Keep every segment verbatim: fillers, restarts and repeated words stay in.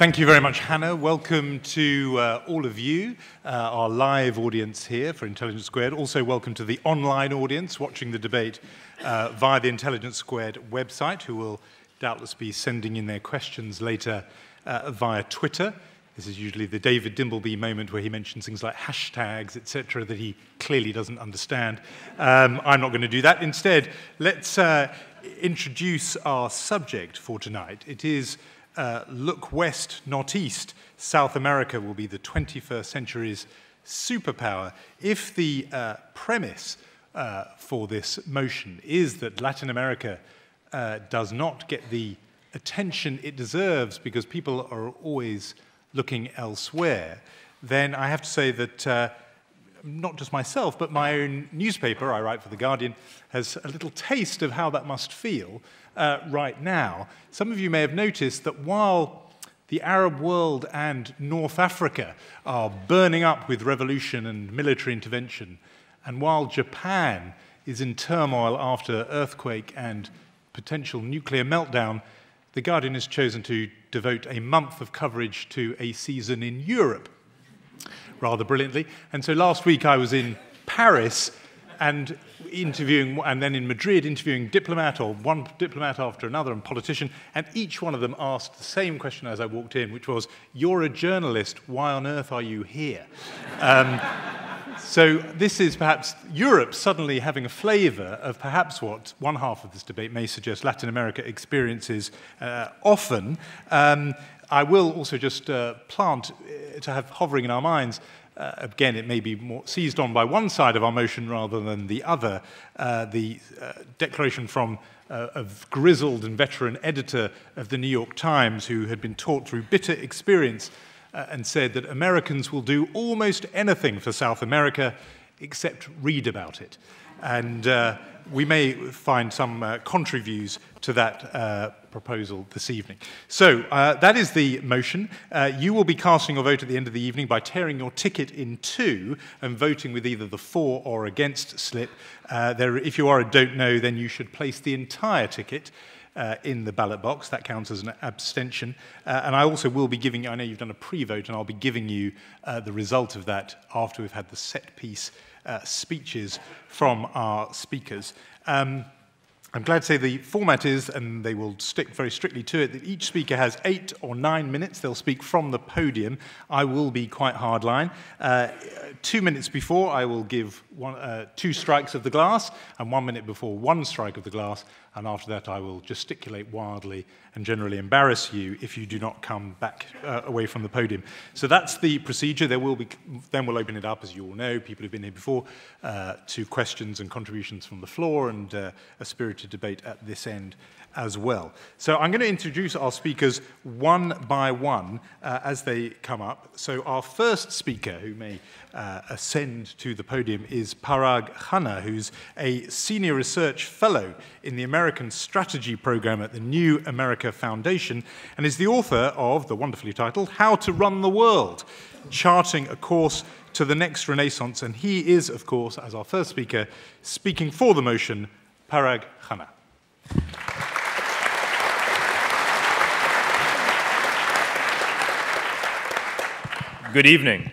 Thank you very much, Hannah. Welcome to uh, all of you, uh, our live audience here for Intelligence Squared. Also welcome to the online audience watching the debate uh, via the Intelligence Squared website, who will doubtless be sending in their questions later uh, via Twitter. This is usually the David Dimbleby moment where he mentions things like hashtags, et cetera, that he clearly doesn't understand. Um, I'm not going to do that. Instead, let's uh, introduce our subject for tonight. It is... Uh, look west, not east. South America will be the twenty-first century's superpower. If the uh, premise uh, for this motion is that Latin America uh, does not get the attention it deserves because people are always looking elsewhere, then I have to say that uh, not just myself, but my own newspaper, I write for The Guardian, has a little taste of how that must feel uh, right now. Some of you may have noticed that while the Arab world and North Africa are burning up with revolution and military intervention, and while Japan is in turmoil after earthquake and potential nuclear meltdown, The Guardian has chosen to devote a month of coverage to a season in Europe, rather brilliantly. And so last week I was in Paris and interviewing, and then in Madrid interviewing diplomat, or one diplomat after another, and politician, and each one of them asked the same question as I walked in, which was, "You're a journalist, why on earth are you here?" um, so this is perhaps Europe suddenly having a flavour of perhaps what one half of this debate may suggest Latin America experiences uh, often. Um, I will also just uh, plant uh, to have hovering in our minds, uh, again, it may be more seized on by one side of our motion rather than the other, uh, the uh, declaration from uh, a grizzled and veteran editor of the New York Times, who had been taught through bitter experience uh, and said that Americans will do almost anything for South America except read about it. And uh, we may find some uh, contrary views to that uh, proposal this evening. So uh, that is the motion. Uh, you will be casting your vote at the end of the evening by tearing your ticket in two and voting with either the for or against slip. Uh, there, if you are a don't know, then you should place the entire ticket Uh, in the ballot box. That counts as an abstention. Uh, and I also will be giving, I know you've done a pre-vote, and I'll be giving you uh, the result of that after we've had the set piece uh, speeches from our speakers. Um, I'm glad to say the format is, and they will stick very strictly to it, that each speaker has eight or nine minutes. They'll speak from the podium. I will be quite hardline. Uh, two minutes before, I will give one, uh, two strikes of the glass, and one minute before, one strike of the glass. And after that, I will gesticulate wildly and generally embarrass you if you do not come back uh, away from the podium. So that's the procedure. There will be, then we'll open it up, as you all know, people who've been here before, uh, to questions and contributions from the floor, and uh, a spirited debate at this end as well. So I'm going to introduce our speakers one by one uh, as they come up. So our first speaker, who may uh, ascend to the podium, is Parag Khanna, who's a senior research fellow in the American American Strategy Program at the New America Foundation, and is the author of the wonderfully titled How to Run the World, Charting a Course to the Next Renaissance. And he is, of course, as our first speaker, speaking for the motion, Parag Khanna. Good evening.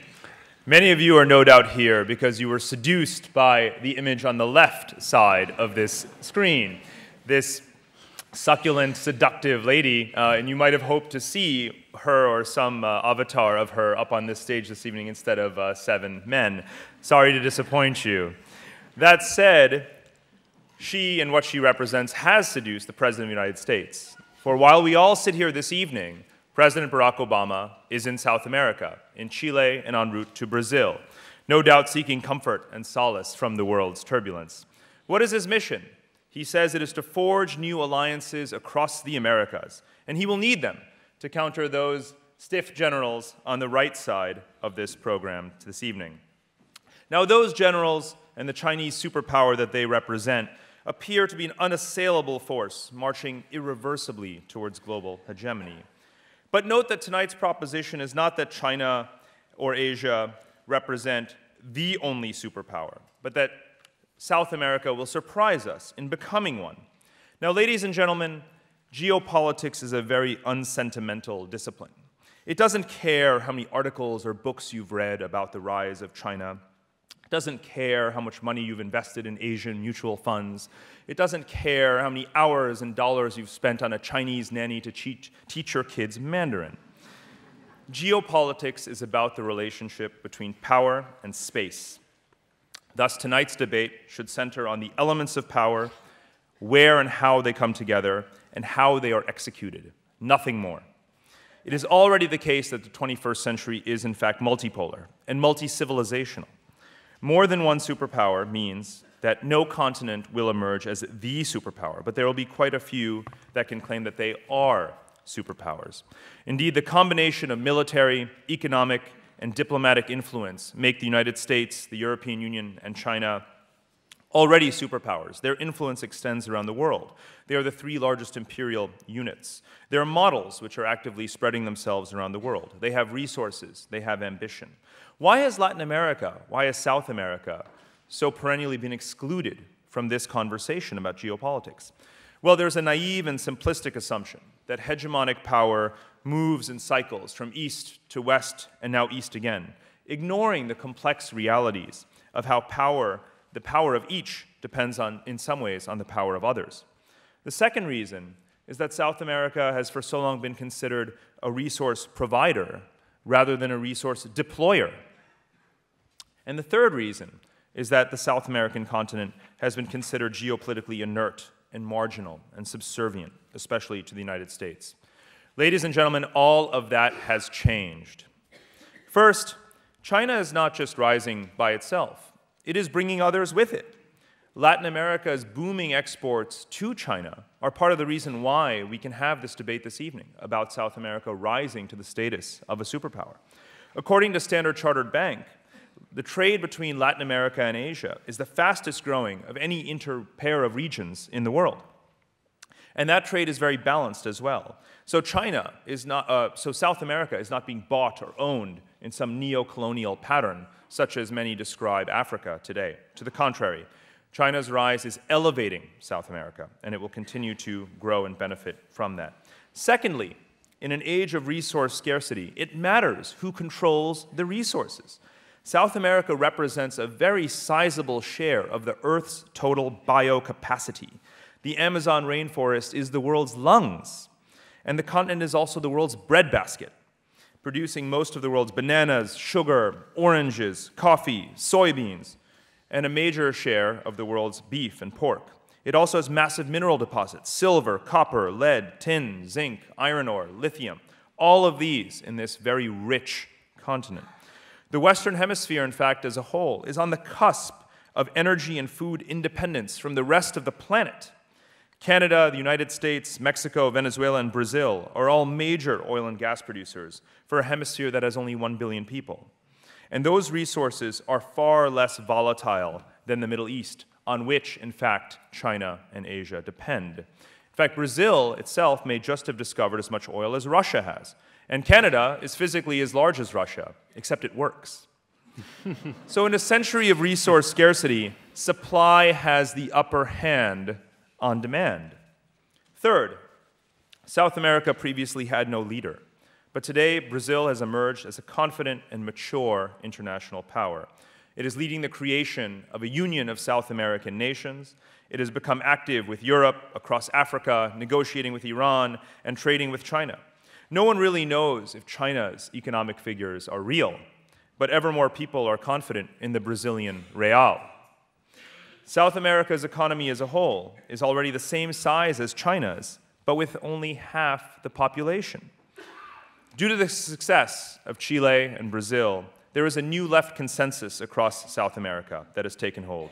Many of you are no doubt here because you were seduced by the image on the left side of this screen. This succulent, seductive lady, uh, and you might have hoped to see her or some uh, avatar of her up on this stage this evening instead of uh, seven men. Sorry to disappoint you. That said, she and what she represents has seduced the President of the United States. For while we all sit here this evening, President Barack Obama is in South America, in Chile, and en route to Brazil, no doubt seeking comfort and solace from the world's turbulence. What is his mission? He says it is to forge new alliances across the Americas, and he will need them to counter those stiff generals on the right side of this program this evening. Now, those generals and the Chinese superpower that they represent appear to be an unassailable force marching irreversibly towards global hegemony. But note that tonight's proposition is not that China or Asia represent the only superpower, but that South America will surprise us in becoming one. Now, ladies and gentlemen, geopolitics is a very unsentimental discipline. It doesn't care how many articles or books you've read about the rise of China. It doesn't care how much money you've invested in Asian mutual funds. It doesn't care how many hours and dollars you've spent on a Chinese nanny to teach your kids Mandarin. Geopolitics is about the relationship between power and space. Thus, tonight's debate should center on the elements of power, where and how they come together, and how they are executed. Nothing more. It is already the case that the twenty-first century is, in fact, multipolar and multi-civilizational. More than one superpower means that no continent will emerge as the superpower, but there will be quite a few that can claim that they are superpowers. Indeed, the combination of military, economic, and diplomatic influence make the United States, the European Union, and China already superpowers. Their influence extends around the world. They are the three largest imperial units. There are models which are actively spreading themselves around the world. They have resources. They have ambition. Why has Latin America, why has South America so perennially been excluded from this conversation about geopolitics? Well, there's a naive and simplistic assumption that hegemonic power moves in cycles from east to west and now east again, ignoring the complex realities of how power, the power of each depends on, in some ways, on the power of others. The second reason is that South America has for so long been considered a resource provider rather than a resource deployer. And the third reason is that the South American continent has been considered geopolitically inert and marginal and subservient, especially to the United States. Ladies and gentlemen, all of that has changed. First, China is not just rising by itself. It is bringing others with it. Latin America's booming exports to China are part of the reason why we can have this debate this evening about South America rising to the status of a superpower. According to Standard Chartered Bank, the trade between Latin America and Asia is the fastest growing of any inter-pair of regions in the world. And that trade is very balanced as well. So China is not, uh, so South America is not being bought or owned in some neo-colonial pattern, such as many describe Africa today. To the contrary, China's rise is elevating South America, and it will continue to grow and benefit from that. Secondly, in an age of resource scarcity, it matters who controls the resources. South America represents a very sizable share of the Earth's total biocapacity. The Amazon rainforest is the world's lungs, and the continent is also the world's breadbasket, producing most of the world's bananas, sugar, oranges, coffee, soybeans, and a major share of the world's beef and pork. It also has massive mineral deposits, silver, copper, lead, tin, zinc, iron ore, lithium, all of these in this very rich continent. The Western Hemisphere, in fact, as a whole, is on the cusp of energy and food independence from the rest of the planet. Canada, the United States, Mexico, Venezuela, and Brazil are all major oil and gas producers for a hemisphere that has only one billion people. And those resources are far less volatile than the Middle East, on which, in fact, China and Asia depend. In fact, Brazil itself may just have discovered as much oil as Russia has. And Canada is physically as large as Russia, except it works. So in a century of resource scarcity, supply has the upper hand on demand. Third, South America previously had no leader. But today, Brazil has emerged as a confident and mature international power. It is leading the creation of a union of South American nations. It has become active with Europe, across Africa, negotiating with Iran, and trading with China. No one really knows if China's economic figures are real, but ever more people are confident in the Brazilian real. South America's economy as a whole is already the same size as China's, but with only half the population. Due to the success of Chile and Brazil, there is a new left consensus across South America that has taken hold.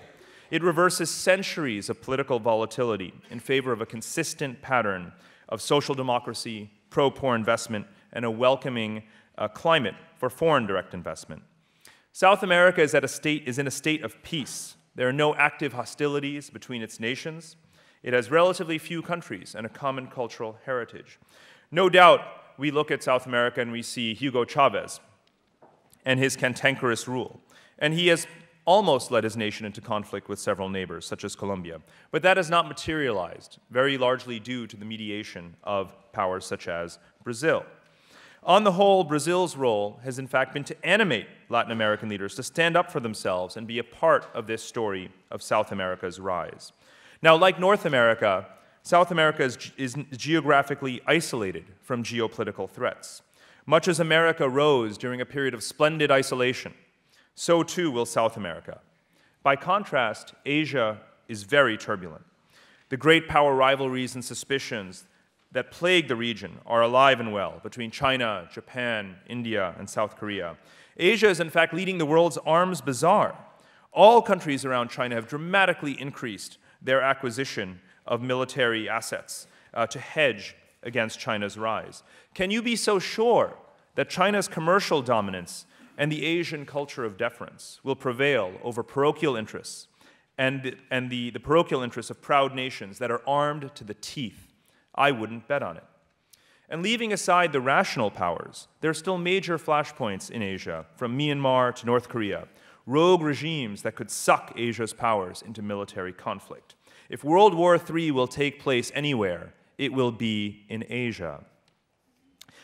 It reverses centuries of political volatility in favor of a consistent pattern of social democracy, pro-poor investment, and a welcoming uh, climate for foreign direct investment. South America is, at a state, is in a state of peace. There are no active hostilities between its nations. It has relatively few countries and a common cultural heritage. No doubt, we look at South America and we see Hugo Chavez and his cantankerous rule. And he has almost led his nation into conflict with several neighbors, such as Colombia. But that has not materialized, very largely due to the mediation of powers such as Brazil. On the whole, Brazil's role has in fact been to animate Latin American leaders to stand up for themselves and be a part of this story of South America's rise. Now, like North America, South America is, is geographically isolated from geopolitical threats. Much as America rose during a period of splendid isolation, so too will South America. By contrast, Asia is very turbulent. The great power rivalries and suspicions that plague the region are alive and well between China, Japan, India, and South Korea. Asia is in fact leading the world's arms bazaar. All countries around China have dramatically increased their acquisition of military assets uh, to hedge against China's rise. Can you be so sure that China's commercial dominance and the Asian culture of deference will prevail over parochial interests and, the, and the, the parochial interests of proud nations that are armed to the teeth? I wouldn't bet on it. And leaving aside the rational powers, there are still major flashpoints in Asia, from Myanmar to North Korea, rogue regimes that could suck Asia's powers into military conflict. If World War Three will take place anywhere, it will be in Asia.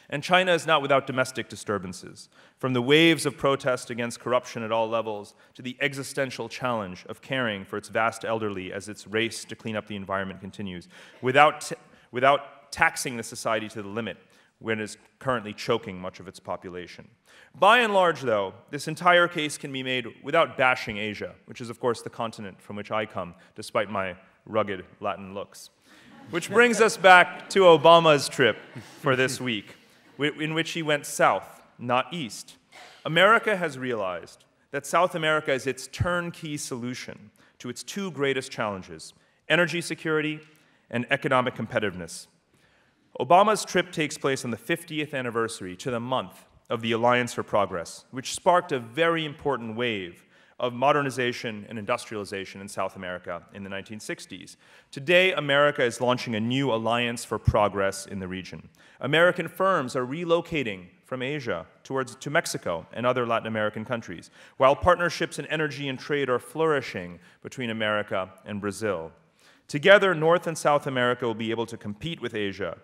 And China is not without domestic disturbances, from the waves of protest against corruption at all levels to the existential challenge of caring for its vast elderly as its race to clean up the environment continues, without, without taxing the society to the limit when it is currently choking much of its population. By and large, though, this entire case can be made without bashing Asia, which is, of course, the continent from which I come, despite my rugged Latin looks. Which brings us back to Obama's trip for this week, in which he went south, not east. America has realized that South America is its turnkey solution to its two greatest challenges, energy security and economic competitiveness. Obama's trip takes place on the fiftieth anniversary to the month of the Alliance for Progress, which sparked a very important wave of modernization and industrialization in South America in the nineteen sixties. Today, America is launching a new alliance for progress in the region. American firms are relocating from Asia towards, to Mexico and other Latin American countries, while partnerships in energy and trade are flourishing between America and Brazil. Together, North and South America will be able to compete with Asia,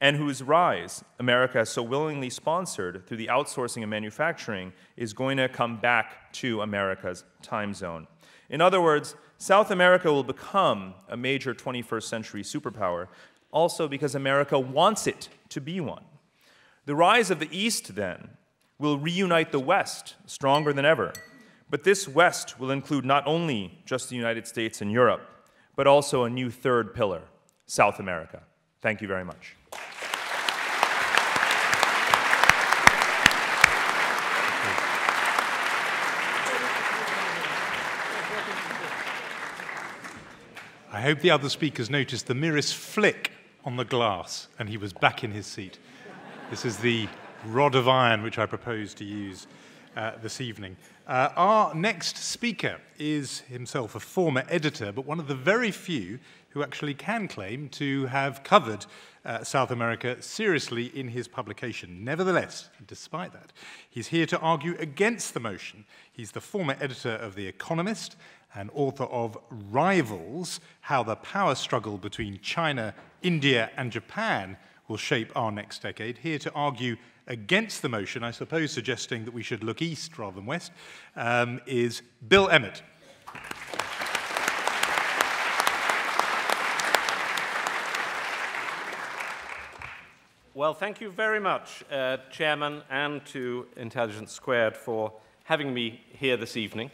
and whose rise America has so willingly sponsored through the outsourcing of manufacturing is going to come back to America's time zone. In other words, South America will become a major twenty-first century superpower, also because America wants it to be one. The rise of the East, then, will reunite the West stronger than ever. But this West will include not only just the United States and Europe, but also a new third pillar, South America. Thank you very much. I hope the other speakers noticed the merest flick on the glass, and he was back in his seat. This is the rod of iron which I propose to use uh, this evening. Uh, our next speaker is himself a former editor, but one of the very few who actually can claim to have covered uh, South America seriously in his publication. Nevertheless, despite that, he's here to argue against the motion. He's the former editor of The Economist and author of Rivals, How the Power Struggle Between China, India, and Japan Will Shape Our Next Decade, here to argue against the motion, I suppose suggesting that we should look east rather than west, um, is Bill Emmott. Well, thank you very much, uh, Chairman, and to Intelligence Squared for having me here this evening.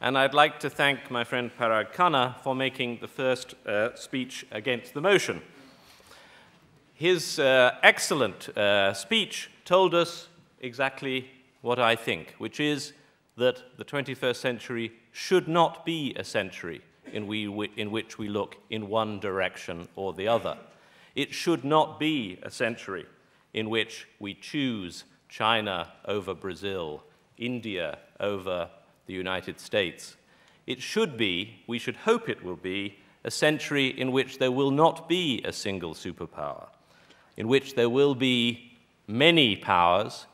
And I'd like to thank my friend Parag Khanna for making the first uh, speech against the motion. His uh, excellent uh, speech told us exactly what I think, which is that the twenty-first century should not be a century in, we w in which we look in one direction or the other. It should not be a century in which we choose China over Brazil, India over the United States. It should be, we should hope it will be, a century in which there will not be a single superpower, in which there will be many powers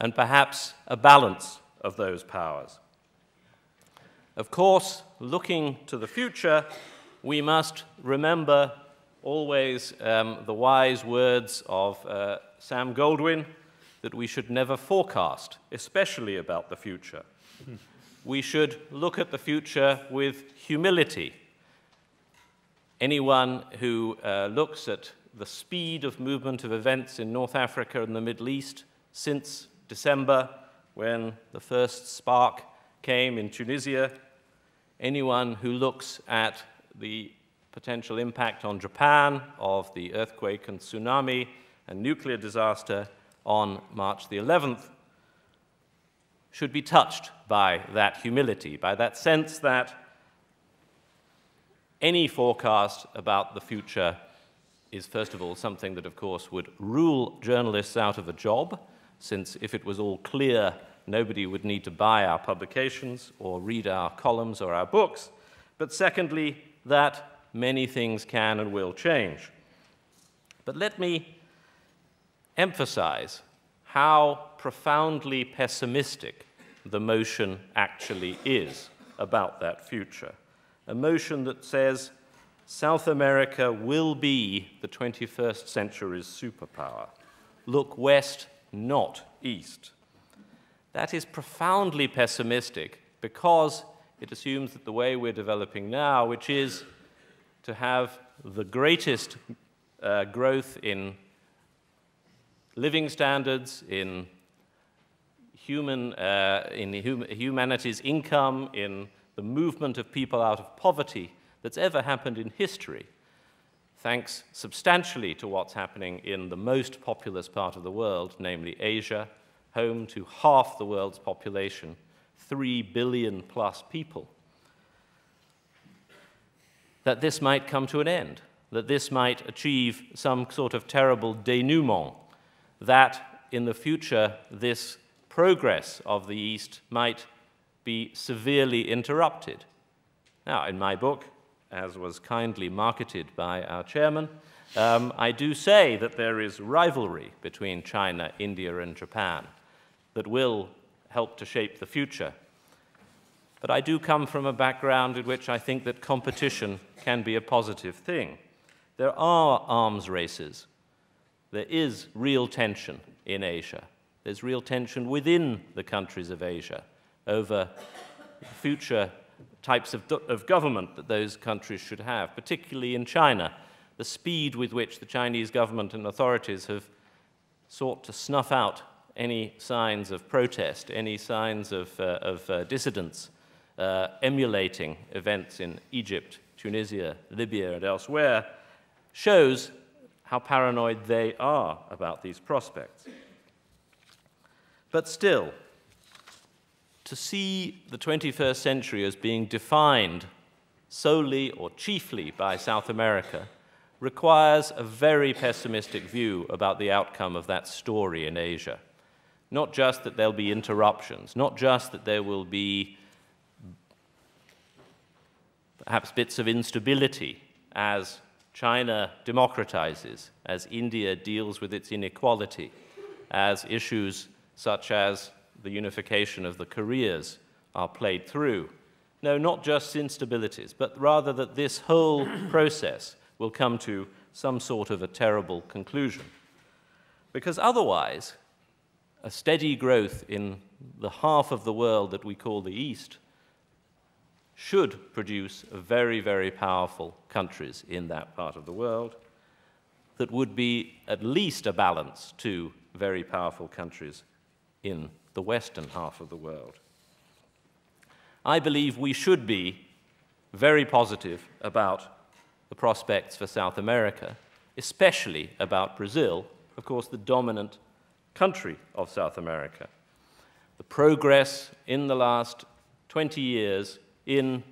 and perhaps a balance of those powers. Of course, looking to the future, we must remember always um, the wise words of uh, Sam Goldwyn that we should never forecast, especially about the future. We should look at the future with humility. Anyone who uh, looks at the speed of movement of events in North Africa and the Middle East since December, when the first spark came in Tunisia, anyone who looks at the potential impact on Japan of the earthquake and tsunami and nuclear disaster on March the eleventh should be touched by that humility, by that sense that any forecast about the future is, first of all, something that, of course, would rule journalists out of a job, since if it was all clear, nobody would need to buy our publications or read our columns or our books. But secondly, that many things can and will change. But let me emphasize how profoundly pessimistic the motion actually is about that future. A motion that says South America will be the twenty-first century's superpower. Look west, not east. That is profoundly pessimistic because it assumes that the way we're developing now, which is to have the greatest uh, growth in living standards, in human, uh, in hum humanity's income, in the movement of people out of poverty that's ever happened in history, thanks substantially to what's happening in the most populous part of the world, namely Asia, home to half the world's population, three billion plus people, that this might come to an end, that this might achieve some sort of terrible denouement, that in the future this progress of the East might be severely interrupted. Now, in my book, as was kindly marketed by our chairman, um, I do say that there is rivalry between China, India, and Japan that will help to shape the future. But I do come from a background in which I think that competition can be a positive thing. There are arms races. There is real tension in Asia. There's real tension within the countries of Asia over future types of, of government that those countries should have, particularly in China. The speed with which the Chinese government and authorities have sought to snuff out any signs of protest, any signs of, uh, of uh, dissidents, uh, emulating events in Egypt, Tunisia, Libya, and elsewhere, shows how paranoid they are about these prospects. But still, to see the twenty-first century as being defined solely or chiefly by South America requires a very pessimistic view about the outcome of that story in Asia. Not just that there'll be interruptions, not just that there will be perhaps bits of instability as China democratizes, as India deals with its inequality, as issues such as the unification of the Koreas are played through. No, not just instabilities, but rather that this whole process will come to some sort of a terrible conclusion. Because otherwise, a steady growth in the half of the world that we call the East should produce very, very powerful countries in that part of the world that would be at least a balance to very powerful countries in the western half of the world. I believe we should be very positive about the prospects for South America, especially about Brazil, of course the dominant country of South America. The progress in the last twenty years in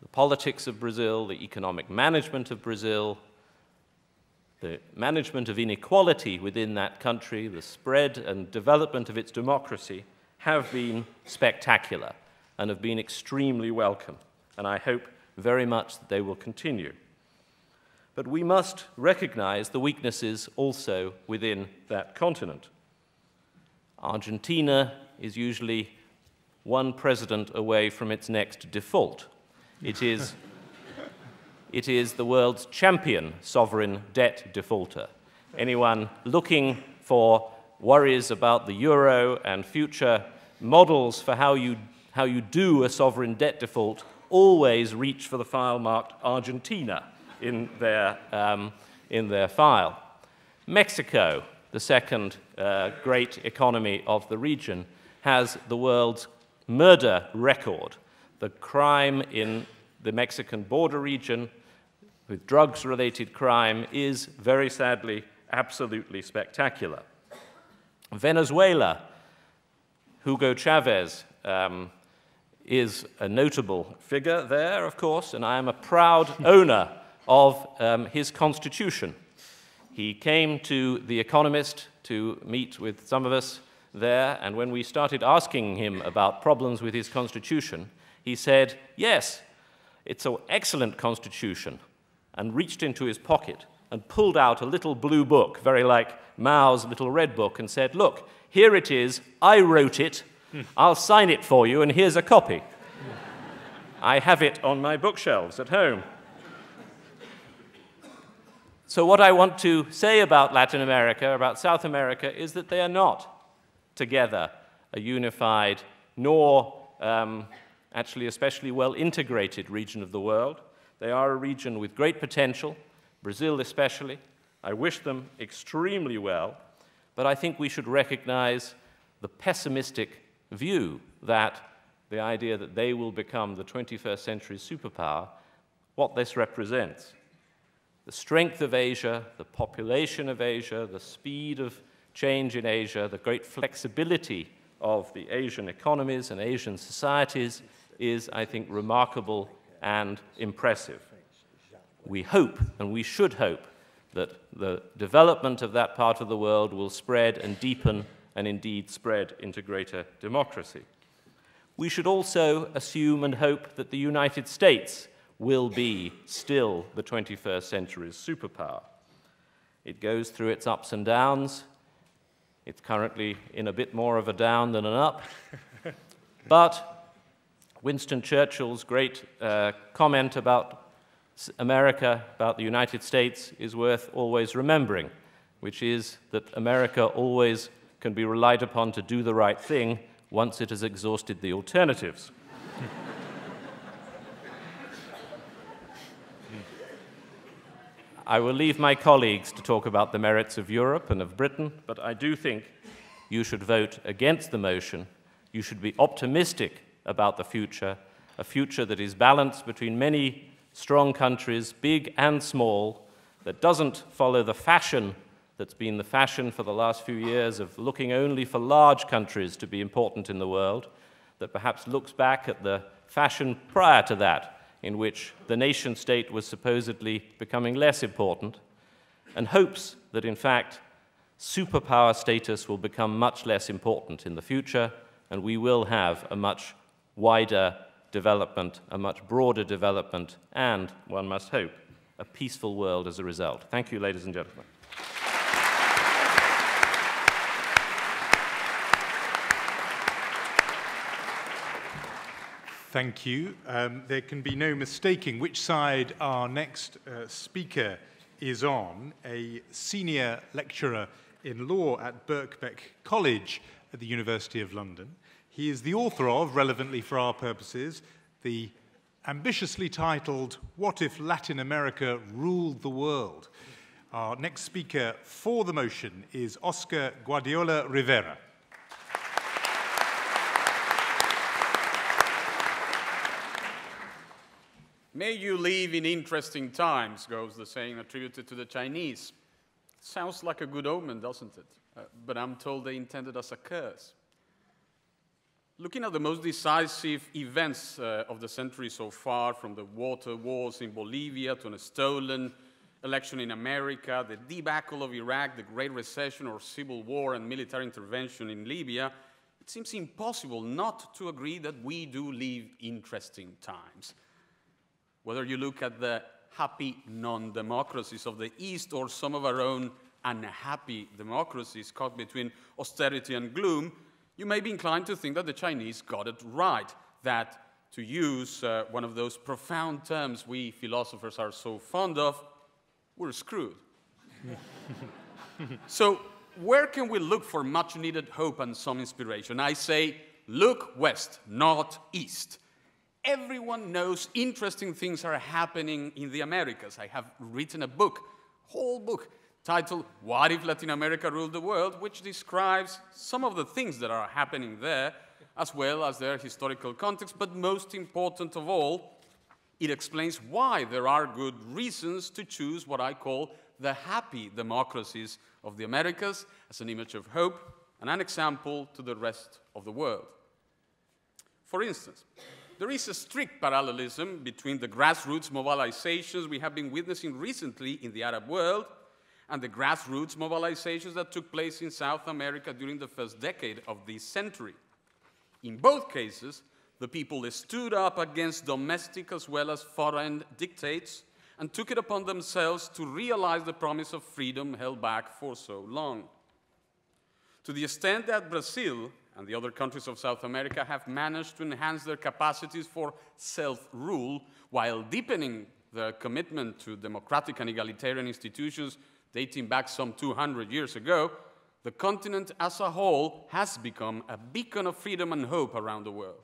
the politics of Brazil, the economic management of Brazil, the management of inequality within that country, the spread and development of its democracy have been spectacular and have been extremely welcome, and I hope very much that they will continue. But we must recognize the weaknesses also within that continent. Argentina is usually one president away from its next default. It is It is the world's champion sovereign debt defaulter. Anyone looking for worries about the euro and future models for how you, how you do a sovereign debt default always reach for the file marked Argentina in their, um, in their file. Mexico, the second uh, great economy of the region, has the world's murder record. The crime in the Mexican border region with drugs-related crime is, very sadly, absolutely spectacular. Venezuela, Hugo Chavez um, is a notable figure there, of course, and I am a proud owner of um, his constitution. He came to The Economist to meet with some of us there, and when we started asking him about problems with his constitution, he said, yes, it's an excellent constitution, and reached into his pocket and pulled out a little blue book, very like Mao's little red book, and said, look, here it is, I wrote it, I'll sign it for you, and here's a copy. I have it on my bookshelves at home. So what I want to say about Latin America, about South America, is that they are not together a unified, nor um, actually especially well-integrated region of the world. They are a region with great potential, Brazil especially. I wish them extremely well, but I think we should recognize the pessimistic view that the idea that they will become the twenty-first century superpower, what this represents. The strength of Asia, the population of Asia, the speed of change in Asia, the great flexibility of the Asian economies and Asian societies is, I think, remarkable and impressive. We hope, and we should hope, that the development of that part of the world will spread and deepen and indeed spread into greater democracy. We should also assume and hope that the United States will be still the twenty-first century's superpower. It goes through its ups and downs. It's currently in a bit more of a down than an up. But Winston Churchill's great uh, comment about America, about the United States, is worth always remembering, which is that America always can be relied upon to do the right thing once it has exhausted the alternatives. I will leave my colleagues to talk about the merits of Europe and of Britain, but I do think you should vote against the motion. You should be optimistic about the future, a future that is balanced between many strong countries, big and small, that doesn't follow the fashion that's been the fashion for the last few years of looking only for large countries to be important in the world, that perhaps looks back at the fashion prior to that, in which the nation-state was supposedly becoming less important, and hopes that, in fact, superpower status will become much less important in the future, and we will have a much wider development, a much broader development, and, one must hope, a peaceful world as a result. Thank you, ladies and gentlemen. Thank you. Um, there can be no mistaking which side our next uh, speaker is on, a senior lecturer in law at Birkbeck College at the University of London. He is the author of, relevantly for our purposes, the ambitiously titled, What If Latin America Ruled the World? Our next speaker for the motion is Oscar Guardiola Rivera. May you live in interesting times, goes the saying attributed to the Chinese. Sounds like a good omen, doesn't it? Uh, but I'm told they intended us a curse. Looking at the most decisive events uh, of the century so far, from the water wars in Bolivia to a stolen election in America, the debacle of Iraq, the Great Recession or civil war and military intervention in Libya, it seems impossible not to agree that we do live interesting times. Whether you look at the happy non-democracies of the East or some of our own unhappy democracies caught between austerity and gloom, you may be inclined to think that the Chinese got it right, that to use uh, one of those profound terms we philosophers are so fond of, we're screwed. So where can we look for much needed hope and some inspiration? I say, look west, not east. Everyone knows interesting things are happening in the Americas. I have written a book, whole book, titled What If Latin America Ruled the World, which describes some of the things that are happening there, as well as their historical context, but most important of all, it explains why there are good reasons to choose what I call the happy democracies of the Americas as an image of hope and an example to the rest of the world. For instance, there is a strict parallelism between the grassroots mobilizations we have been witnessing recently in the Arab world and the grassroots mobilizations that took place in South America during the first decade of this century. In both cases, the people stood up against domestic as well as foreign dictates and took it upon themselves to realize the promise of freedom held back for so long. To the extent that Brazil and the other countries of South America have managed to enhance their capacities for self-rule while deepening their commitment to democratic and egalitarian institutions dating back some two hundred years ago, the continent as a whole has become a beacon of freedom and hope around the world.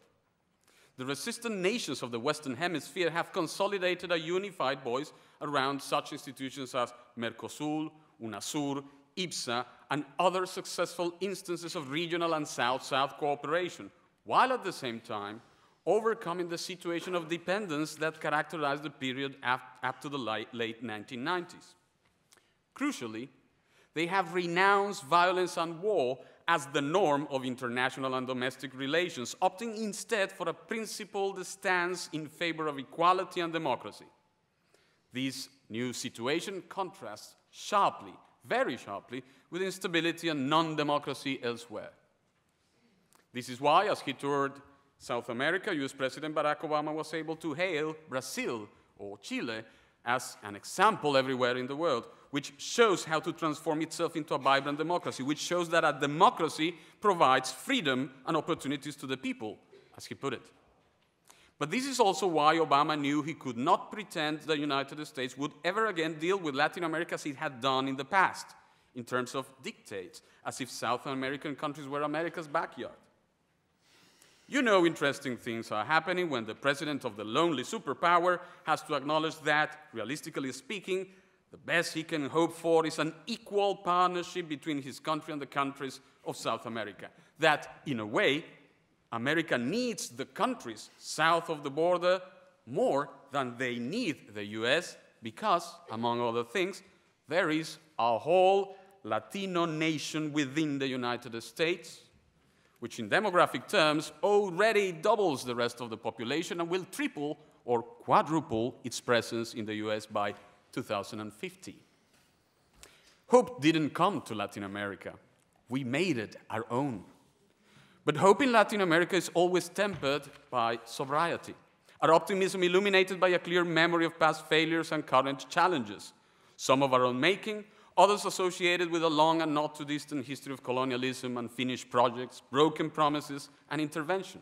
The resistant nations of the Western Hemisphere have consolidated a unified voice around such institutions as Mercosur, UNASUR, IBSA, and other successful instances of regional and South-South cooperation, while at the same time overcoming the situation of dependence that characterized the period up to the late nineteen nineties. Crucially, they have renounced violence and war as the norm of international and domestic relations, opting instead for a principled stance in favor of equality and democracy. This new situation contrasts sharply, very sharply, with instability and non-democracy elsewhere. This is why, as he toured South America, U S President Barack Obama was able to hail Brazil or Chile as an example everywhere in the world, which shows how to transform itself into a vibrant democracy, which shows that a democracy provides freedom and opportunities to the people, as he put it. But this is also why Obama knew he could not pretend the United States would ever again deal with Latin America as it had done in the past, in terms of dictates, as if South American countries were America's backyard. You know interesting things are happening when the president of the lonely superpower has to acknowledge that, realistically speaking, the best he can hope for is an equal partnership between his country and the countries of South America. That, in a way, America needs the countries south of the border more than they need the U S because, among other things, there is a whole Latino nation within the United States, which in demographic terms already doubles the rest of the population and will triple or quadruple its presence in the U S by two thousand fifty. Hope didn't come to Latin America. We made it our own. But hope in Latin America is always tempered by sobriety, our optimism illuminated by a clear memory of past failures and current challenges, some of our own making, others associated with a long and not too distant history of colonialism, unfinished projects, broken promises, and intervention.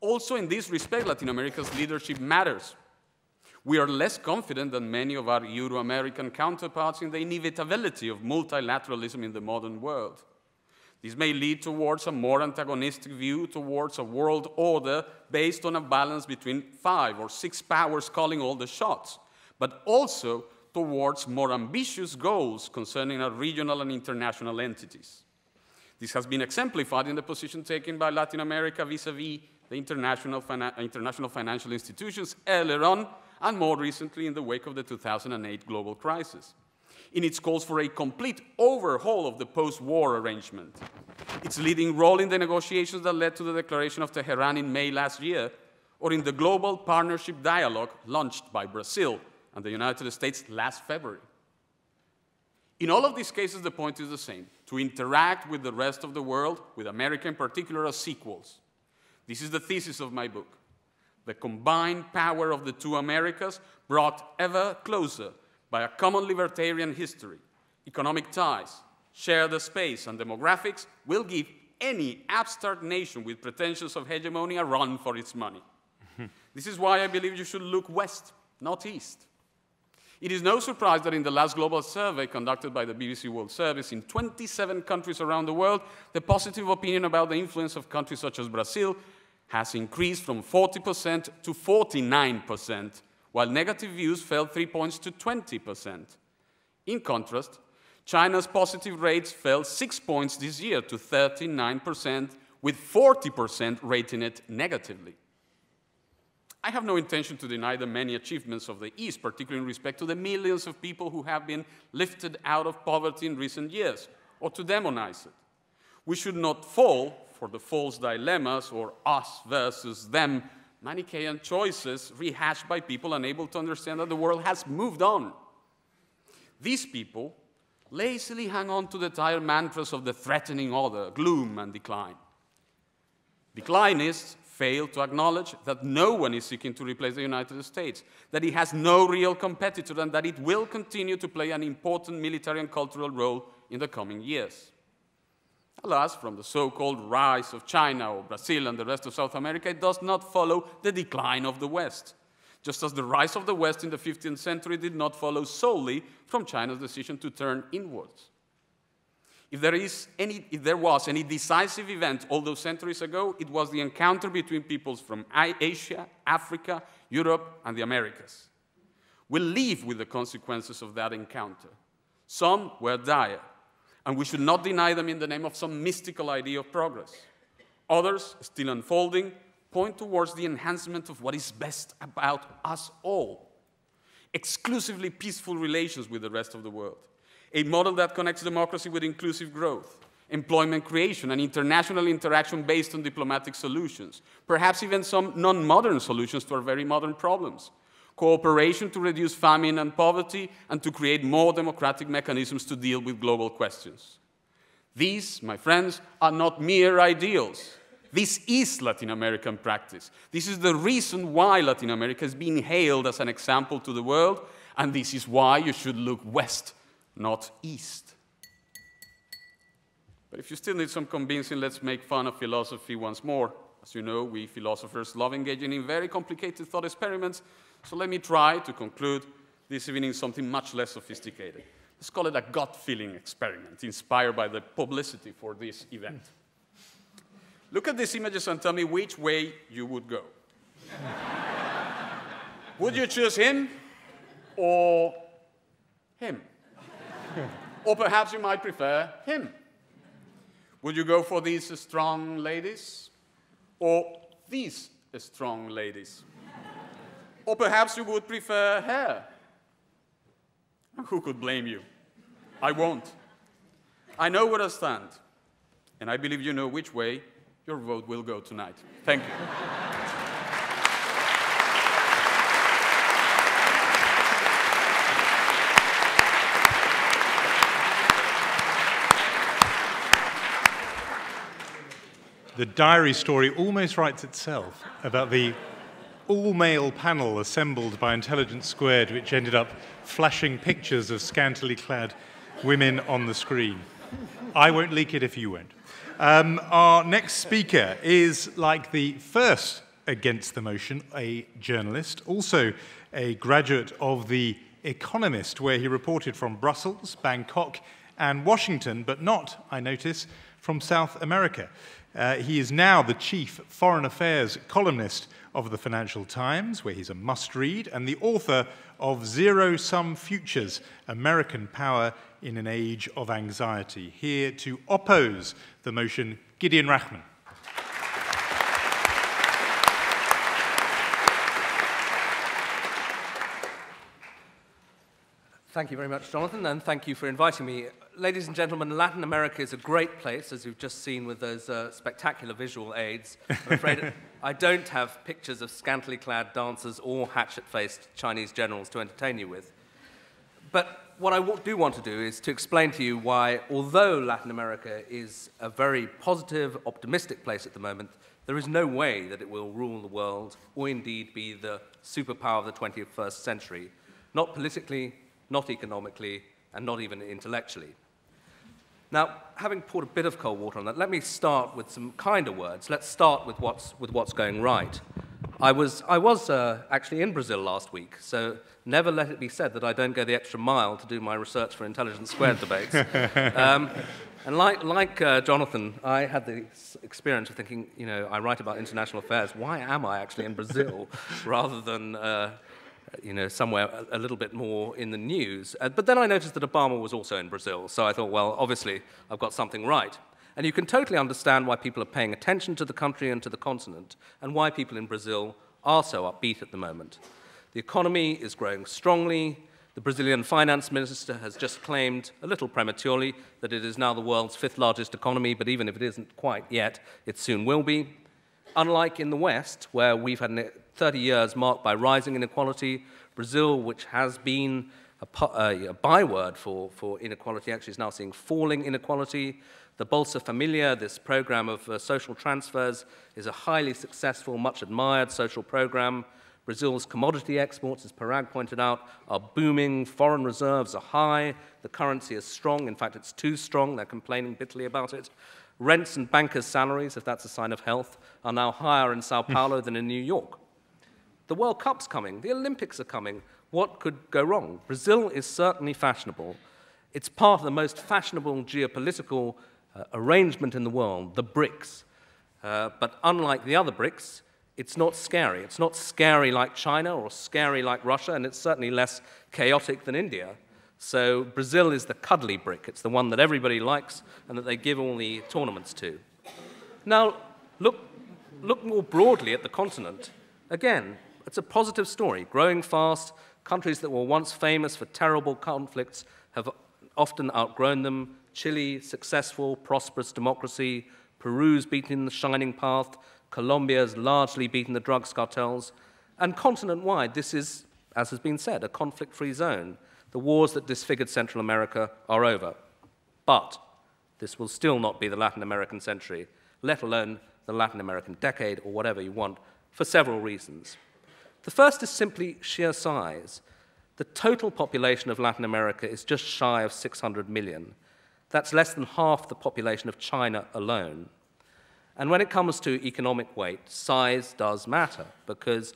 Also in this respect, Latin America's leadership matters. We are less confident than many of our Euro-American counterparts in the inevitability of multilateralism in the modern world. This may lead towards a more antagonistic view towards a world order based on a balance between five or six powers calling all the shots, but also towards more ambitious goals concerning our regional and international entities. This has been exemplified in the position taken by Latin America vis-a-vis the international, finan- international financial institutions earlier on, and more recently in the wake of the two thousand eight global crisis, in its calls for a complete overhaul of the post-war arrangement, its leading role in the negotiations that led to the declaration of Tehran in May last year, or in the global partnership dialogue launched by Brazil and the United States last February. In all of these cases, the point is the same, to interact with the rest of the world, with America in particular, as equals. This is the thesis of my book. The combined power of the two Americas brought ever closer by a common libertarian history, economic ties, shared space, and demographics will give any upstart nation with pretensions of hegemony a run for its money. This is why I believe you should look west, not east. It is no surprise that in the last global survey conducted by the B B C World Service in twenty-seven countries around the world, the positive opinion about the influence of countries such as Brazil has increased from forty percent to forty-nine percent, while negative views fell three points to twenty percent. In contrast, China's positive rates fell six points this year to thirty-nine percent, with forty percent rating it negatively. I have no intention to deny the many achievements of the East, particularly in respect to the millions of people who have been lifted out of poverty in recent years, or to demonize it. We should not fall for the false dilemmas or us versus them, Manichaean choices rehashed by people unable to understand that the world has moved on. These people lazily hang on to the tired mantras of the threatening other, gloom and decline. Declinists fail to acknowledge that no one is seeking to replace the United States, that it has no real competitor, and that it will continue to play an important military and cultural role in the coming years. Alas, from the so-called rise of China or Brazil and the rest of South America, it does not follow the decline of the West, just as the rise of the West in the fifteenth century did not follow solely from China's decision to turn inwards. If there, is any, if there was any decisive event all those centuries ago, it was the encounter between peoples from Asia, Africa, Europe, and the Americas. We live with the consequences of that encounter. Some were dire, and we should not deny them in the name of some mystical idea of progress. Others, still unfolding, point towards the enhancement of what is best about us all. Exclusively peaceful relations with the rest of the world. A model that connects democracy with inclusive growth, employment creation, and international interaction based on diplomatic solutions, perhaps even some non-modern solutions to our very modern problems, cooperation to reduce famine and poverty, and to create more democratic mechanisms to deal with global questions. These, my friends, are not mere ideals. This is Latin American practice. This is the reason why Latin America is being hailed as an example to the world, and this is why you should look west, not east. But if you still need some convincing, let's make fun of philosophy once more. As you know, we philosophers love engaging in very complicated thought experiments, so let me try to conclude this evening something much less sophisticated. Let's call it a gut-feeling experiment, inspired by the publicity for this event. Look at these images and tell me which way you would go. Would you choose him or him? Or perhaps you might prefer him. Would you go for these strong ladies or these strong ladies? Or perhaps you would prefer her. Who could blame you? I won't. I know where I stand, and I believe you know which way your vote will go tonight. Thank you. The diary story almost writes itself about the all-male panel assembled by Intelligence Squared, which ended up flashing pictures of scantily clad women on the screen. I won't leak it if you won't. Um, our next speaker is, like the first against the motion, a journalist, also a graduate of The Economist, where he reported from Brussels, Bangkok, and Washington, but not, I notice, from South America. Uh, he is now the chief foreign affairs columnist of the Financial Times, where he's a must-read, and the author of Zero-Sum Futures, American Power in an Age of Anxiety. Here to oppose the motion, Gideon Rachman. Thank you very much, Jonathan, and thank you for inviting me. Ladies and gentlemen, Latin America is a great place, as you've just seen with those uh, spectacular visual aids. I'm afraid I don't have pictures of scantily clad dancers or hatchet-faced Chinese generals to entertain you with. But what I do want to do is to explain to you why, although Latin America is a very positive, optimistic place at the moment, there is no way that it will rule the world or indeed be the superpower of the twenty-first century, not politically, not economically, and not even intellectually. Now, having poured a bit of cold water on that, let me start with some kinder words. Let's start with what's, with what's going right. I was, I was uh, actually in Brazil last week, so never let it be said that I don't go the extra mile to do my research for Intelligence Squared debates. Um, and like, like uh, Jonathan, I had the experience of thinking, you know, I write about international affairs. Why am I actually in Brazil rather than, uh, you know, somewhere a, a little bit more in the news? Uh, but then I noticed that Obama was also in Brazil, so I thought, well, obviously, I've got something right. And you can totally understand why people are paying attention to the country and to the continent, and why people in Brazil are so upbeat at the moment. The economy is growing strongly. The Brazilian finance minister has just claimed, a little prematurely, that it is now the world's fifth largest economy, but even if it isn't quite yet, it soon will be. Unlike in the West, where we've had thirty years marked by rising inequality, Brazil, which has been a, a, a byword for, for inequality, actually is now seeing falling inequality. The Bolsa Família, this program of uh, social transfers, is a highly successful, much-admired social program. Brazil's commodity exports, as Parag pointed out, are booming. Foreign reserves are high. The currency is strong. In fact, it's too strong. They're complaining bitterly about it. Rents and bankers' salaries, if that's a sign of health, are now higher in Sao Paulo than in New York. The World Cup's coming. The Olympics are coming. What could go wrong? Brazil is certainly fashionable. It's part of the most fashionable geopolitical Uh, arrangement in the world, the BRICS. Uh, but unlike the other BRICS, it's not scary. It's not scary like China or scary like Russia, and it's certainly less chaotic than India. So Brazil is the cuddly BRIC. It's the one that everybody likes and that they give all the tournaments to. Now, look, look more broadly at the continent. Again, it's a positive story. Growing fast, countries that were once famous for terrible conflicts have often outgrown them. Chile, successful, prosperous democracy. Peru's beaten the shining path. Colombia's largely beaten the drugs cartels. And continent-wide, this is, as has been said, a conflict-free zone. The wars that disfigured Central America are over. But this will still not be the Latin American century, let alone the Latin American decade or whatever you want, for several reasons. The first is simply sheer size. The total population of Latin America is just shy of six hundred million. That's less than half the population of China alone. And when it comes to economic weight, size does matter, because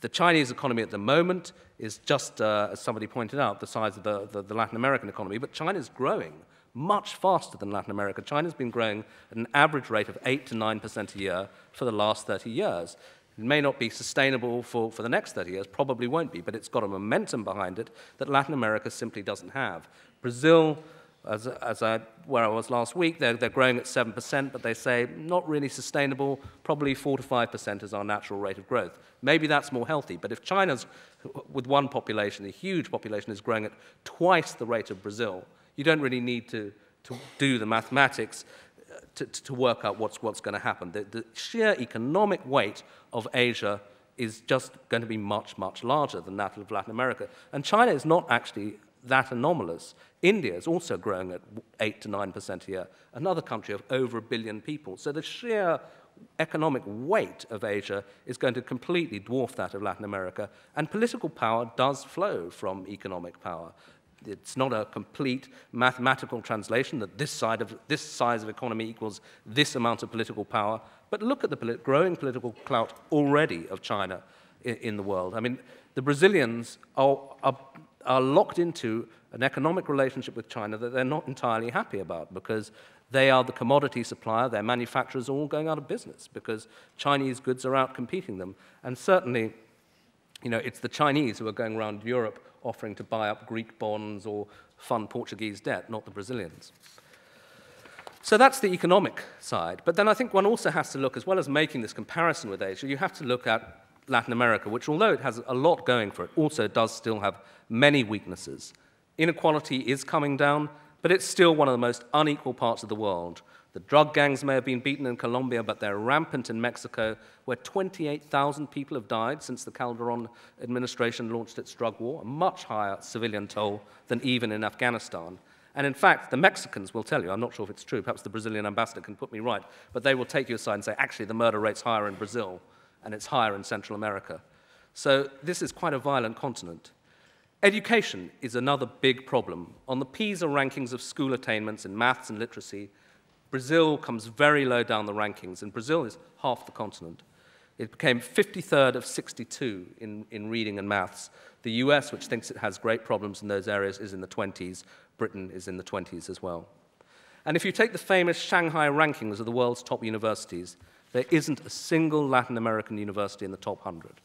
the Chinese economy at the moment is just, uh, as somebody pointed out, the size of the, the, the Latin American economy. But China's growing much faster than Latin America. China's been growing at an average rate of eight to nine percent a year for the last thirty years. It may not be sustainable for, for the next thirty years, probably won't be, but it's got a momentum behind it that Latin America simply doesn't have. Brazil, As, as I, where I was last week, they're, they're growing at seven percent, but they say not really sustainable, probably four to five percent is our natural rate of growth. Maybe that's more healthy, but if China's, with one population, a huge population, is growing at twice the rate of Brazil, you don't really need to, to do the mathematics to, to work out what's, what's going to happen. The, the sheer economic weight of Asia is just going to be much, much larger than that of Latin America. And China is not actually that anomalous. India is also growing at eight to nine percent a year, another country of over a billion people. So the sheer economic weight of Asia is going to completely dwarf that of Latin America, and political power does flow from economic power. It's not a complete mathematical translation that this side of, this size of economy equals this amount of political power, but look at the polit- growing political clout already of China in, in the world. I mean, the Brazilians are, are are locked into an economic relationship with China that they're not entirely happy about, because they are the commodity supplier, their manufacturers are all going out of business because Chinese goods are out competing them. And certainly, you know, it's the Chinese who are going around Europe offering to buy up Greek bonds or fund Portuguese debt, not the Brazilians. So that's the economic side. But then I think one also has to look, as well as making this comparison with Asia, you have to look at Latin America, which, although it has a lot going for it, also does still have many weaknesses. Inequality is coming down, but it's still one of the most unequal parts of the world. The drug gangs may have been beaten in Colombia, but they're rampant in Mexico, where twenty-eight thousand people have died since the Calderon administration launched its drug war, a much higher civilian toll than even in Afghanistan. And in fact, the Mexicans will tell you, I'm not sure if it's true, perhaps the Brazilian ambassador can put me right, but they will take you aside and say, actually, the murder rate's higher in Brazil, and it's higher in Central America. So this is quite a violent continent. Education is another big problem. On the PISA rankings of school attainments in maths and literacy, Brazil comes very low down the rankings, and Brazil is half the continent. It became fifty-third of sixty-two in, in reading and maths. The U S, which thinks it has great problems in those areas, is in the twenties. Britain is in the twenties as well. And if you take the famous Shanghai rankings of the world's top universities, there isn't a single Latin American university in the top one hundred.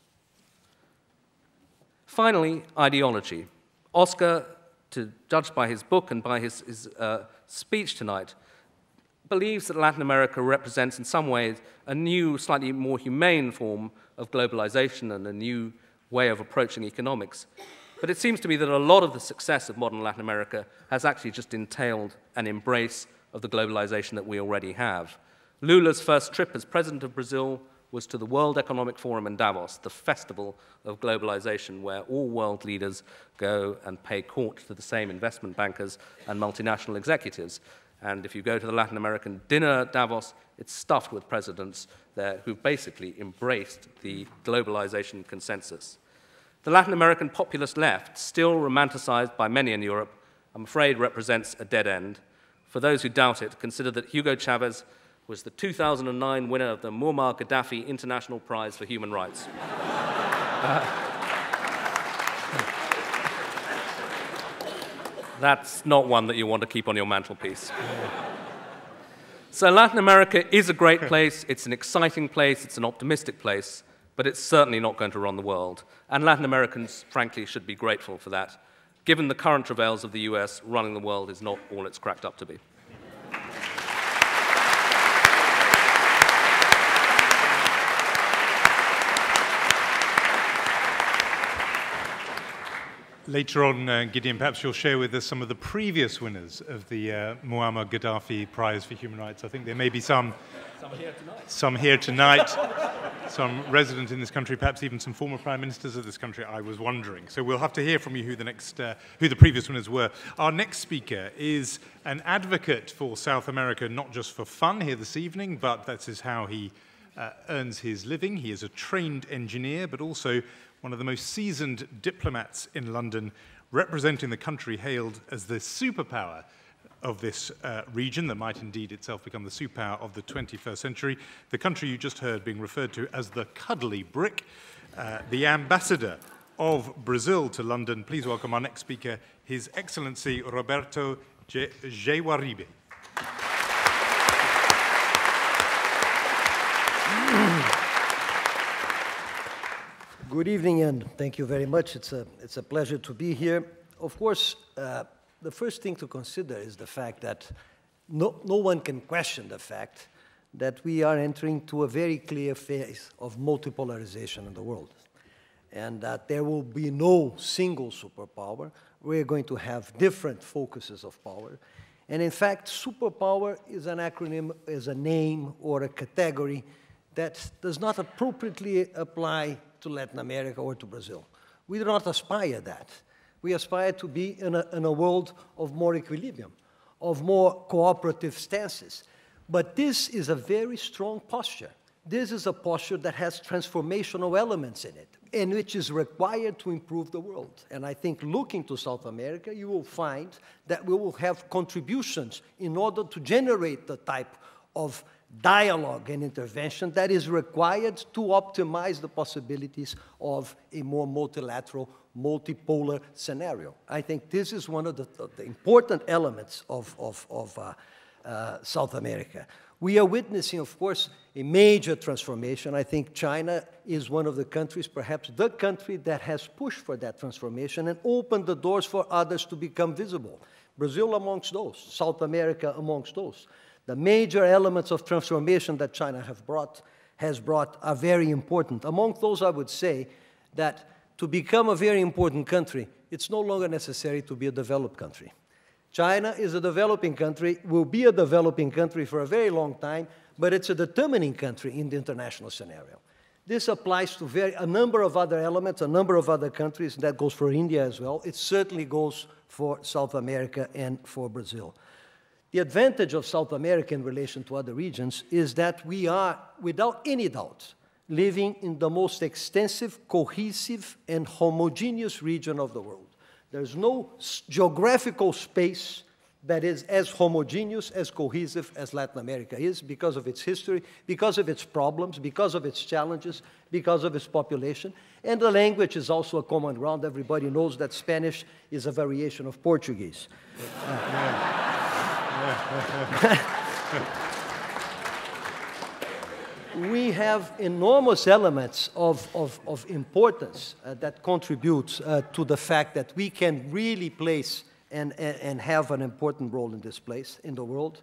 Finally, ideology. Oscar, to judge by his book and by his, his uh, speech tonight, believes that Latin America represents, in some ways, a new, slightly more humane form of globalization and a new way of approaching economics. But it seems to me that a lot of the success of modern Latin America has actually just entailed an embrace of the globalization that we already have. Lula's first trip as president of Brazil was to the World Economic Forum in Davos, the festival of globalization where all world leaders go and pay court to the same investment bankers and multinational executives. And if you go to the Latin American dinner at Davos, it's stuffed with presidents there who've basically embraced the globalization consensus. The Latin American populist left, still romanticized by many in Europe, I'm afraid represents a dead end. For those who doubt it, consider that Hugo Chavez was the two thousand nine winner of the Muammar Gaddafi International Prize for Human Rights. uh, That's not one that you want to keep on your mantelpiece. So Latin America is a great place, it's an exciting place, it's an optimistic place, but it's certainly not going to run the world. And Latin Americans, frankly, should be grateful for that. Given the current travails of the U S, running the world is not all it's cracked up to be. Later on, uh, Gideon, perhaps you'll share with us some of the previous winners of the uh, Muammar Gaddafi Prize for Human Rights. I think there may be some, some here tonight, some, here tonight, some resident in this country, perhaps even some former prime ministers of this country, I was wondering. So we'll have to hear from you who the, next, uh, who the previous winners were. Our next speaker is an advocate for South America, not just for fun here this evening, but that is how he uh, earns his living. He is a trained engineer, but also one of the most seasoned diplomats in London, representing the country hailed as the superpower of this uh, region that might indeed itself become the superpower of the twenty-first century. The country you just heard being referred to as the cuddly brick, uh, the ambassador of Brazil to London. Please welcome our next speaker, His Excellency Roberto Jaguaribe. Good evening, and thank you very much. It's a, it's a pleasure to be here. Of course, uh, the first thing to consider is the fact that no, no one can question the fact that we are entering to a very clear phase of multipolarization in the world, and that there will be no single superpower. We're going to have different focuses of power. And in fact, superpower is an acronym, is a name or a category that does not appropriately apply to Latin America or to Brazil. We do not aspire that. We aspire to be in a, in a world of more equilibrium, of more cooperative stances. But this is a very strong posture. This is a posture that has transformational elements in it, and which is required to improve the world. And I think looking to South America, you will find that we will have contributions in order to generate the type of dialogue and intervention that is required to optimize the possibilities of a more multilateral, multipolar scenario. I think this is one of the, the important elements of, of, of uh, uh, South America. We are witnessing, of course, a major transformation. I think China is one of the countries, perhaps the country, that has pushed for that transformation and opened the doors for others to become visible. Brazil amongst those, South America amongst those. The major elements of transformation that China have brought, has brought are very important. Among those, I would say that to become a very important country, it's no longer necessary to be a developed country. China is a developing country, will be a developing country for a very long time, but it's a determining country in the international scenario. This applies to very, a number of other elements, a number of other countries, and that goes for India as well. It certainly goes for South America and for Brazil. The advantage of South America in relation to other regions is that we are, without any doubt, living in the most extensive, cohesive, and homogeneous region of the world. There's no geographical space that is as homogeneous, as cohesive as Latin America is because of its history, because of its problems, because of its challenges, because of its population. And the language is also a common ground. Everybody knows that Spanish is a variation of Portuguese. We have enormous elements of, of, of importance uh, that contribute uh, to the fact that we can really place and, and, and have an important role in this place, in the world.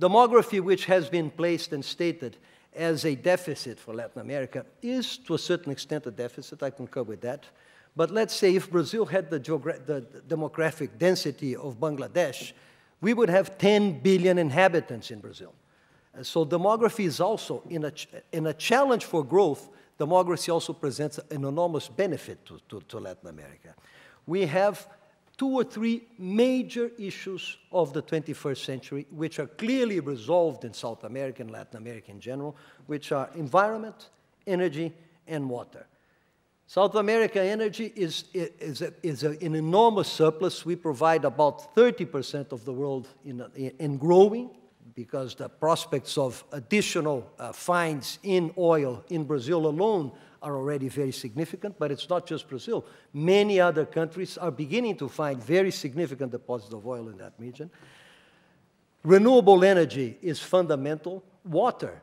Demography, which has been placed and stated as a deficit for Latin America, is to a certain extent a deficit. I concur with that. But let's say if Brazil had the, the demographic density of Bangladesh, we would have ten billion inhabitants in Brazil. So demography is also, in a, in a challenge for growth, demography also presents an enormous benefit to, to, to Latin America. We have two or three major issues of the twenty-first century, which are clearly resolved in South America and Latin America in general, which are environment, energy, and water. South America energy is, is, a, is a, an enormous surplus. We provide about thirty percent of the world in, in growing, because the prospects of additional uh, finds in oil in Brazil alone are already very significant, but it's not just Brazil. Many other countries are beginning to find very significant deposits of oil in that region. Renewable energy is fundamental. Water.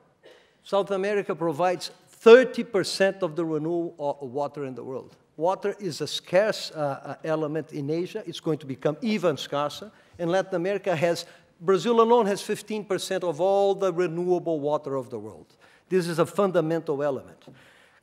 South America provides thirty percent of the renewable water in the world. Water is a scarce uh, element in Asia. It's going to become even scarcer, and Latin America has Brazil alone has fifteen percent of all the renewable water of the world. This is a fundamental element.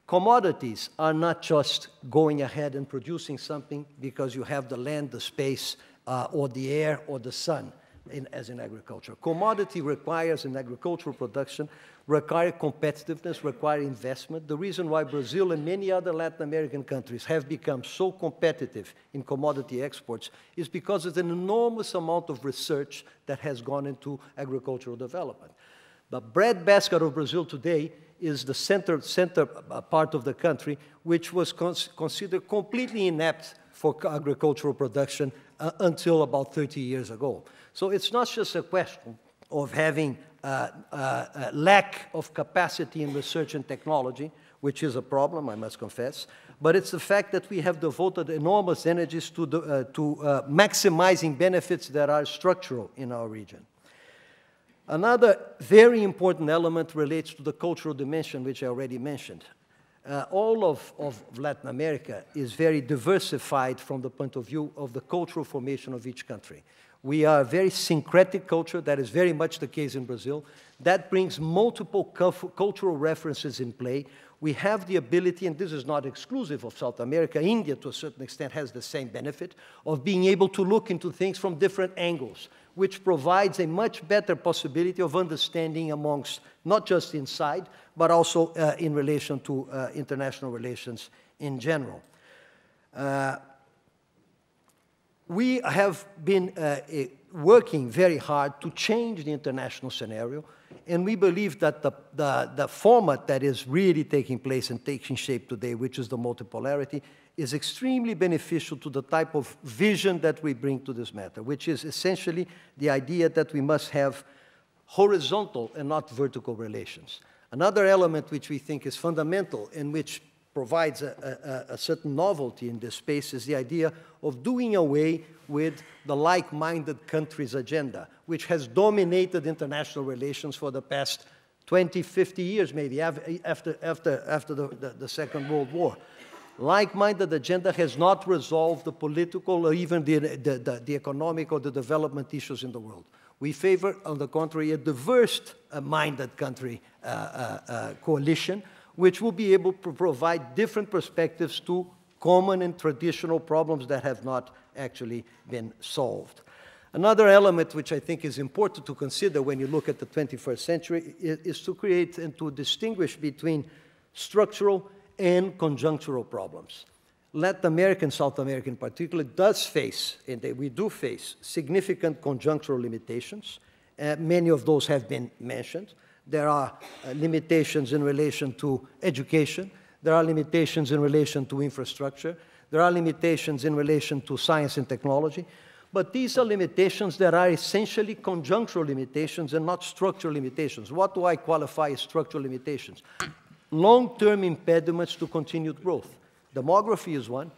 Commodities are not just going ahead and producing something because you have the land, the space, uh, or the air, or the sun, in, as in agriculture. Commodity requires, in agricultural production, require competitiveness, require investment. The reason why Brazil and many other Latin American countries have become so competitive in commodity exports is because of an enormous amount of research that has gone into agricultural development. The breadbasket of Brazil today is the center, center part of the country, which was cons considered completely inept for agricultural production uh, until about thirty years ago. So it's not just a question of having Uh, uh, uh, lack of capacity in research and technology, which is a problem, I must confess. But it's the fact that we have devoted enormous energies to, the, uh, to uh, maximizing benefits that are structural in our region. Another very important element relates to the cultural dimension, which I already mentioned. Uh, all of, of Latin America is very diversified from the point of view of the cultural formation of each country. We are a very syncretic culture. That is very much the case in Brazil. That brings multiple cultural references in play. We have the ability, and this is not exclusive of South America. India, to a certain extent, has the same benefit of being able to look into things from different angles, which provides a much better possibility of understanding amongst, not just inside, but also uh, in relation to uh, international relations in general. Uh, We have been uh, working very hard to change the international scenario, and we believe that the, the, the format that is really taking place and taking shape today, which is the multipolarity, is extremely beneficial to the type of vision that we bring to this matter, which is essentially the idea that we must have horizontal and not vertical relations. Another element which we think is fundamental and which provides a, a, a certain novelty in this space is the idea of doing away with the like-minded countries agenda, which has dominated international relations for the past twenty, fifty years, maybe, after, after, after the, the, the Second World War. Like-minded agenda has not resolved the political or even the, the, the, the economic or the development issues in the world. We favor, on the contrary, a diverse-minded country uh, uh, uh, coalition, which will be able to provide different perspectives to common and traditional problems that have not actually been solved. Another element which I think is important to consider when you look at the twenty-first century is to create and to distinguish between structural and conjunctural problems. Latin America and South America in particular does face, and we do face, significant conjunctural limitations. Uh, many of those have been mentioned. There are uh, limitations in relation to education. There are limitations in relation to infrastructure. There are limitations in relation to science and technology. But these are limitations that are essentially conjunctural limitations and not structural limitations. What do I qualify as structural limitations? Long-term impediments to continued growth. Demography is one.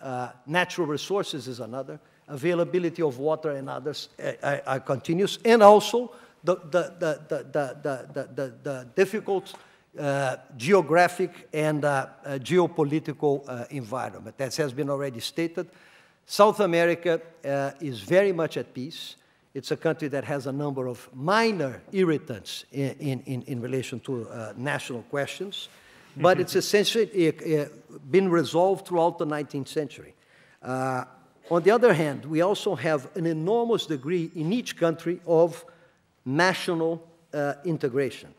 Uh, natural resources is another. Availability of water and others are, are continuous. And also the, the, the, the, the, the, the, the difficult uh, geographic and uh, uh, geopolitical uh, environment. That has been already stated. South America uh, is very much at peace. It's a country that has a number of minor irritants in, in, in relation to uh, national questions, but it's essentially uh, been resolved throughout the nineteenth century. Uh, on the other hand, we also have an enormous degree in each country of national uh, integration.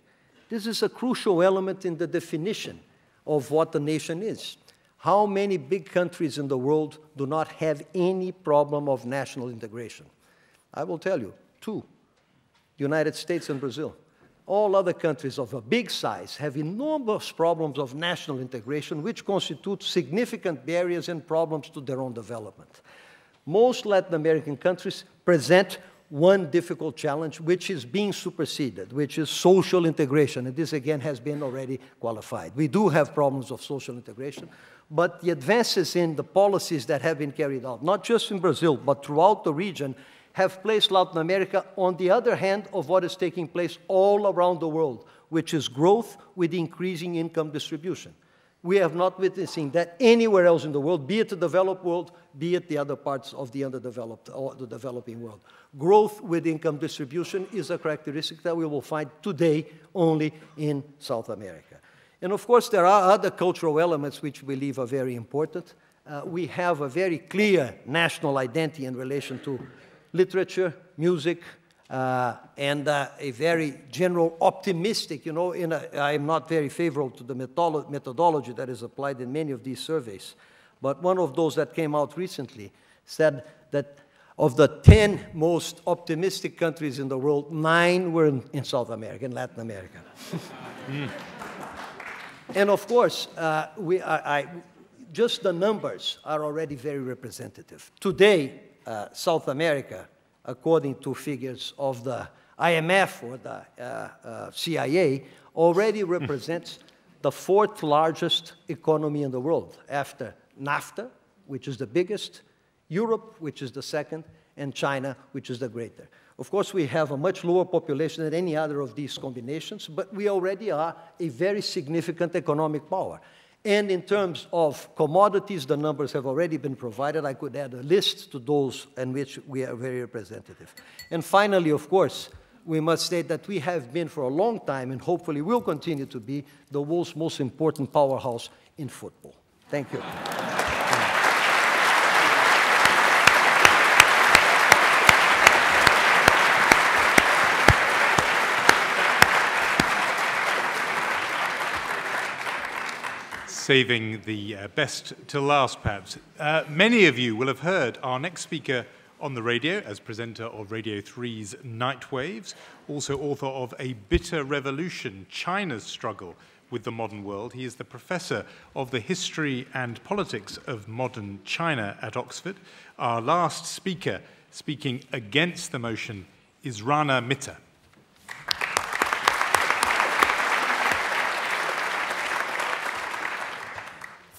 This is a crucial element in the definition of what a nation is. How many big countries in the world do not have any problem of national integration? I will tell you, two, the United States and Brazil. All other countries of a big size have enormous problems of national integration, which constitute significant barriers and problems to their own development. Most Latin American countries present one difficult challenge, which is being superseded, which is social integration. And this, again, has been already qualified. We do have problems of social integration, but the advances in the policies that have been carried out, not just in Brazil, but throughout the region, have placed Latin America on the other hand of what is taking place all around the world, which is growth with increasing income distribution. We have not witnessing that anywhere else in the world, be it the developed world, be it the other parts of the underdeveloped or the developing world. Growth with income distribution is a characteristic that we will find today only in South America. And of course, there are other cultural elements which we believe are very important. Uh, we have a very clear national identity in relation to literature, music, uh, and uh, a very general optimistic, you know, in a, I'm not very favorable to the methodolo- methodology that is applied in many of these surveys, but one of those that came out recently said that of the ten most optimistic countries in the world, nine were in, in South America, in Latin America. mm. And of course, uh, we are, I, just the numbers are already very representative. Today, Uh, South America, according to figures of the I M F or the uh, uh, C I A, already represents the fourth largest economy in the world, after NAFTA, which is the biggest, Europe, which is the second, and China, which is the greater. Of course, we have a much lower population than any other of these combinations, but we already are a very significant economic power. And in terms of commodities, the numbers have already been provided. I could add a list to those in which we are very representative. And finally, of course, we must state that we have been for a long time, and hopefully will continue to be, the world's most important powerhouse in football. Thank you. Saving the uh, best to last, perhaps. Uh, many of you will have heard our next speaker on the radio as presenter of Radio three's Nightwaves, also author of A Bitter Revolution, China's Struggle with the Modern World. He is the professor of the history and politics of modern China at Oxford. Our last speaker, speaking against the motion, is Rana Mitter.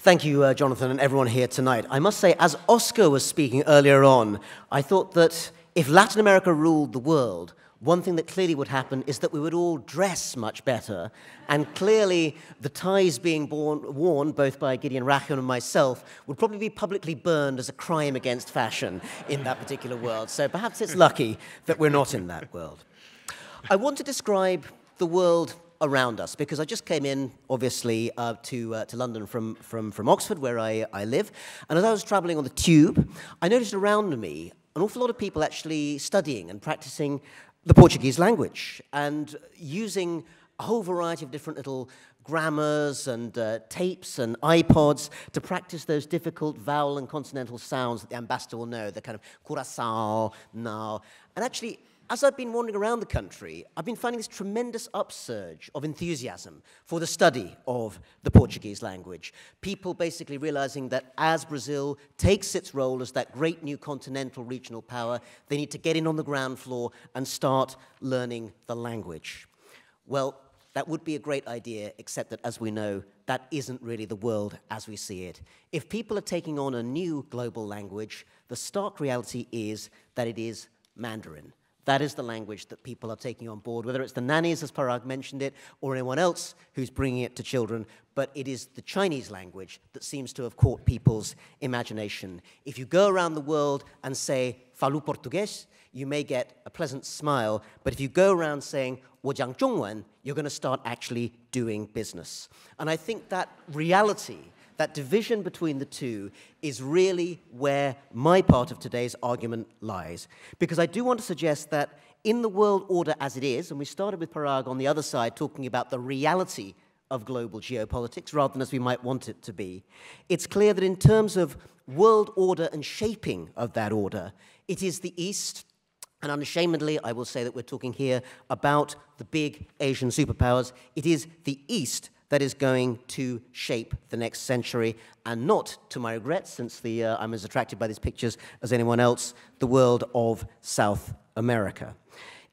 Thank you, uh, Jonathan, and everyone here tonight. I must say, as Oscar was speaking earlier on, I thought that if Latin America ruled the world, one thing that clearly would happen is that we would all dress much better. And clearly, the ties being born, worn, both by Gideon Rachman and myself, would probably be publicly burned as a crime against fashion in that particular world. So perhaps it's lucky that we're not in that world. I want to describe the world around us, because I just came in, obviously, uh, to, uh, to London from, from, from Oxford, where I, I live, and as I was travelling on the tube, I noticed around me an awful lot of people actually studying and practising the Portuguese language, and using a whole variety of different little grammars and uh, tapes and iPods to practice those difficult vowel and consonantal sounds that the ambassador will know, the kind of coração, now, and actually As I've been wandering around the country, I've been finding this tremendous upsurge of enthusiasm for the study of the Portuguese language. People basically realizing that as Brazil takes its role as that great new continental regional power, they need to get in on the ground floor and start learning the language. Well, that would be a great idea, except that, as we know, that isn't really the world as we see it. If people are taking on a new global language, the stark reality is that it is Mandarin. That is the language that people are taking on board, whether it's the nannies, as Parag mentioned it, or anyone else who's bringing it to children, but it is the Chinese language that seems to have caught people's imagination. If you go around the world and say, "Falo português," you may get a pleasant smile, but if you go around saying, "Wojiang Zhongwen," you're going to start actually doing business. And I think that reality, that division between the two, is really where my part of today's argument lies. Because I do want to suggest that in the world order as it is, and we started with Parag on the other side talking about the reality of global geopolitics rather than as we might want it to be, it's clear that in terms of world order and shaping of that order, it is the East. And unashamedly, I will say that we're talking here about the big Asian superpowers. It is the East that is going to shape the next century, and not, to my regret, since the, uh, I'm as attracted by these pictures as anyone else, the world of South America.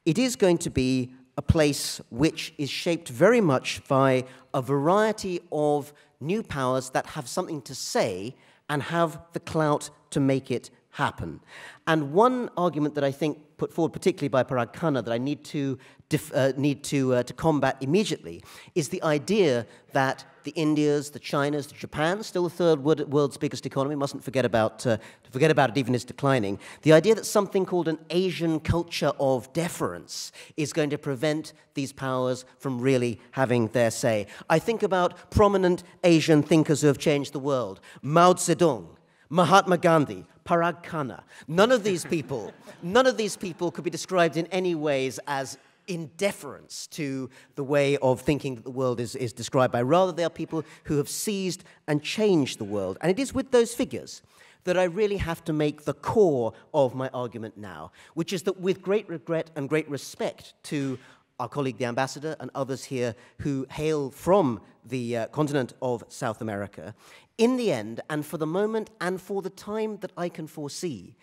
It is going to be a place which is shaped very much by a variety of new powers that have something to say and have the clout to make it happen. And one argument that I think put forward particularly by Parag Khanna that I need to, dif uh, need to, uh, to combat immediately is the idea that the Indias, the Chinas, the Japan, still the third world's biggest economy, mustn't forget about, uh, forget about it even as declining, the idea that something called an Asian culture of deference is going to prevent these powers from really having their say. I think about prominent Asian thinkers who have changed the world. Mao Zedong, Mahatma Gandhi, Parag Khanna. None of these people, none of these people could be described in any ways as in deference to the way of thinking that the world is, is described by. Rather, they are people who have seized and changed the world. And it is with those figures that I really have to make the core of my argument now, which is that with great regret and great respect to our colleague, the ambassador, and others here who hail from the uh, continent of South America, in the end, and for the moment, and for the time that I can foresee,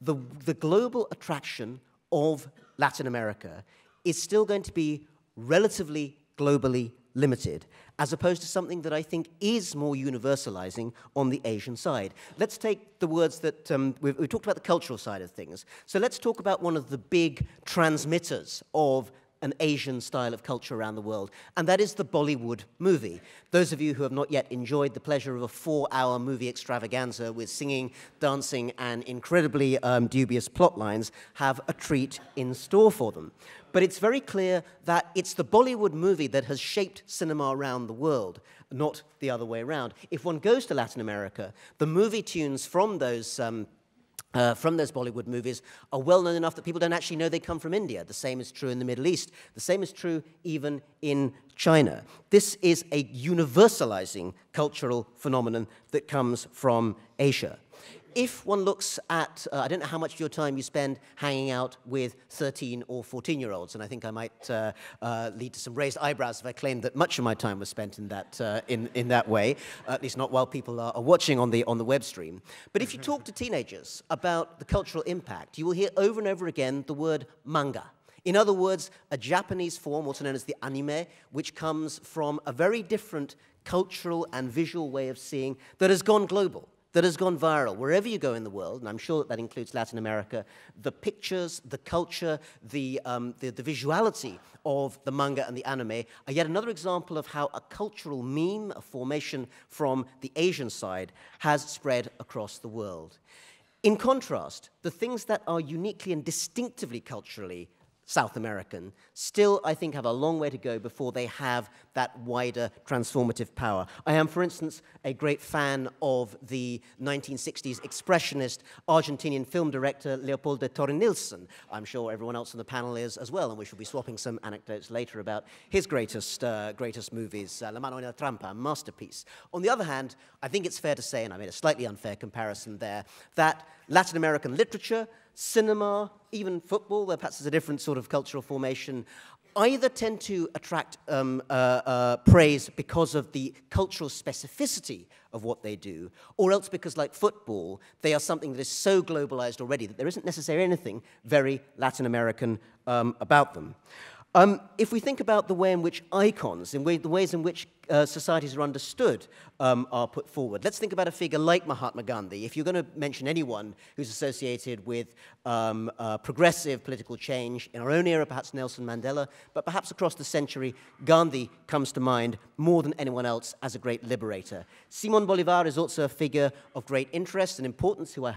the, the global attraction of Latin America is still going to be relatively globally limited, as opposed to something that I think is more universalizing on the Asian side. Let's take the words that, um, we've, we've talked about the cultural side of things, so let's talk about one of the big transmitters of an Asian style of culture around the world, and that is the Bollywood movie. Those of you who have not yet enjoyed the pleasure of a four-hour movie extravaganza with singing, dancing, and incredibly um, dubious plot lines have a treat in store for them. But it's very clear that it's the Bollywood movie that has shaped cinema around the world, not the other way around. If one goes to Latin America, the movie tunes from those um, Uh, from those Bollywood movies are well known enough that people don't actually know they come from India. The same is true in the Middle East. The same is true even in China. This is a universalizing cultural phenomenon that comes from Asia. If one looks at, uh, I don't know how much of your time you spend hanging out with thirteen or fourteen-year-olds, and I think I might uh, uh, lead to some raised eyebrows if I claimed that much of my time was spent in that, uh, in, in that way, uh, at least not while people are, are watching on the, on the web stream. But if you talk to teenagers about the cultural impact, you will hear over and over again the word manga. In other words, a Japanese form, also known as the anime, which comes from a very different cultural and visual way of seeing that has gone global, that has gone viral. Wherever you go in the world, and I'm sure that, that includes Latin America, the pictures, the culture, the, um, the, the visuality of the manga and the anime are yet another example of how a cultural meme, a formation from the Asian side, has spread across the world. In contrast, the things that are uniquely and distinctively culturally South American, still, I think, have a long way to go before they have that wider transformative power. I am, for instance, a great fan of the nineteen sixties expressionist Argentinian film director Leopoldo Torre-Nilsson. I'm sure everyone else on the panel is as well, and we shall be swapping some anecdotes later about his greatest, uh, greatest movies, uh, La Mano en la Trampa, a masterpiece. On the other hand, I think it's fair to say, and I made a slightly unfair comparison there, that Latin American literature, cinema, even football, where perhaps there's a different sort of cultural formation, either tend to attract um, uh, uh, praise because of the cultural specificity of what they do, or else because, like football, they are something that is so globalized already that there isn't necessarily anything very Latin American um, about them. Um, if we think about the way in which icons, in way, the ways in which uh, societies are understood, um, are put forward, let's think about a figure like Mahatma Gandhi. If you're going to mention anyone who's associated with um, uh, progressive political change, in our own era, perhaps Nelson Mandela, but perhaps across the century, Gandhi comes to mind more than anyone else as a great liberator. Simon Bolivar is also a figure of great interest and importance who I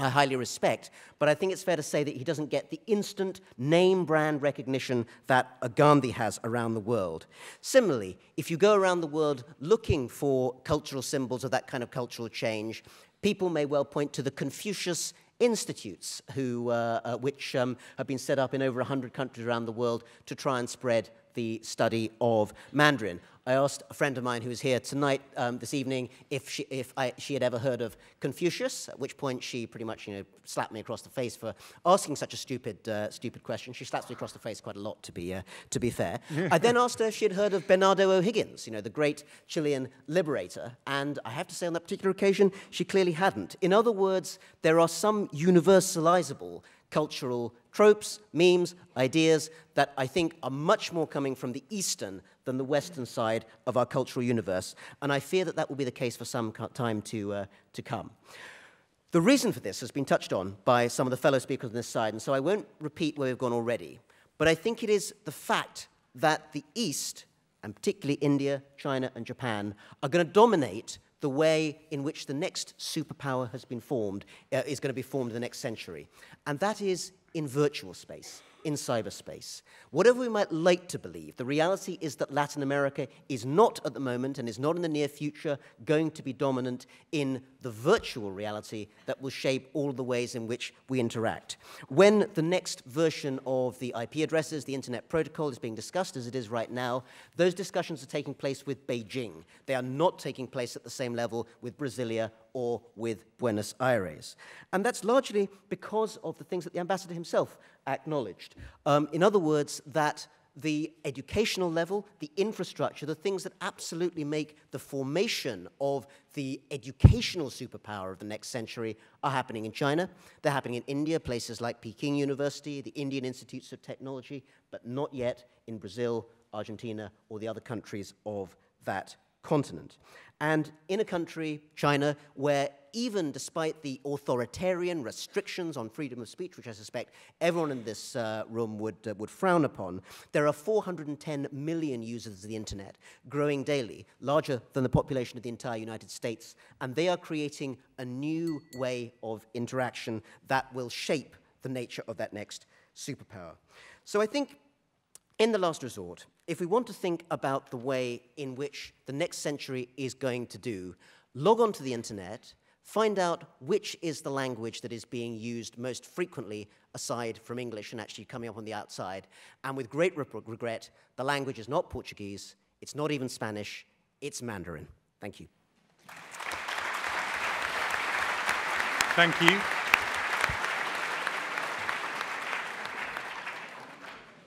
I highly respect, but I think it's fair to say that he doesn't get the instant name brand recognition that a Gandhi has around the world. Similarly, if you go around the world looking for cultural symbols of that kind of cultural change, people may well point to the Confucius Institutes, who, uh, uh, which um, have been set up in over one hundred countries around the world to try and spread the study of Mandarin. I asked a friend of mine who is here tonight, um, this evening, if, she, if I, she had ever heard of Confucius, at which point she pretty much, you know, slapped me across the face for asking such a stupid, uh, stupid question. She slaps me across the face quite a lot, to be, uh, to be fair. I then asked her if she had heard of Bernardo O'Higgins, you know, the great Chilean liberator, and I have to say on that particular occasion, she clearly hadn't. In other words, there are some universalizable cultural tropes, memes, ideas that I think are much more coming from the Eastern than the Western side of our cultural universe, and I fear that that will be the case for some time to, uh, to come. The reason for this has been touched on by some of the fellow speakers on this side, and so I won't repeat where we've gone already, but I think it is the fact that the East, and particularly India, China, and Japan, are going to dominate the way in which the next superpower has been formed, uh, is going to be formed in the next century. And that is in virtual space, in cyberspace. Whatever we might like to believe, the reality is that Latin America is not at the moment and is not in the near future going to be dominant in the virtual reality that will shape all the ways in which we interact. When the next version of the I P addresses, the Internet Protocol, is being discussed as it is right now, those discussions are taking place with Beijing. They are not taking place at the same level with Brasilia or with Buenos Aires. And that's largely because of the things that the ambassador himself acknowledged. Um, in other words, that the educational level, the infrastructure, the things that absolutely make the formation of the educational superpower of the next century are happening in China. They're happening in India, places like Peking University, the Indian Institutes of Technology, but not yet in Brazil, Argentina, or the other countries of that continent. And in a country, China, where even despite the authoritarian restrictions on freedom of speech, which I suspect everyone in this uh, room would, uh, would frown upon, there are four hundred ten million users of the internet, growing daily, larger than the population of the entire United States, and they are creating a new way of interaction that will shape the nature of that next superpower. So I think, in the last resort, if we want to think about the way in which the next century is going to do, log on to the internet, find out which is the language that is being used most frequently aside from English and actually coming up on the outside. And with great re regret, the language is not Portuguese, it's not even Spanish, it's Mandarin. Thank you. Thank you.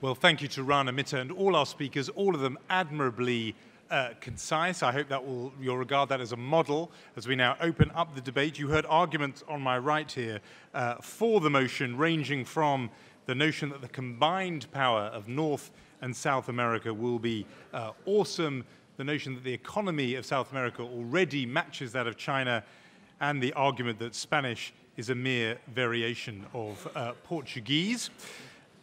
Well, thank you to Rana Mitter and all our speakers, all of them admirably uh, concise. I hope that will, you'll regard that as a model as we now open up the debate. You heard arguments on my right here uh, for the motion, ranging from the notion that the combined power of North and South America will be uh, awesome, the notion that the economy of South America already matches that of China, and the argument that Spanish is a mere variation of uh, Portuguese.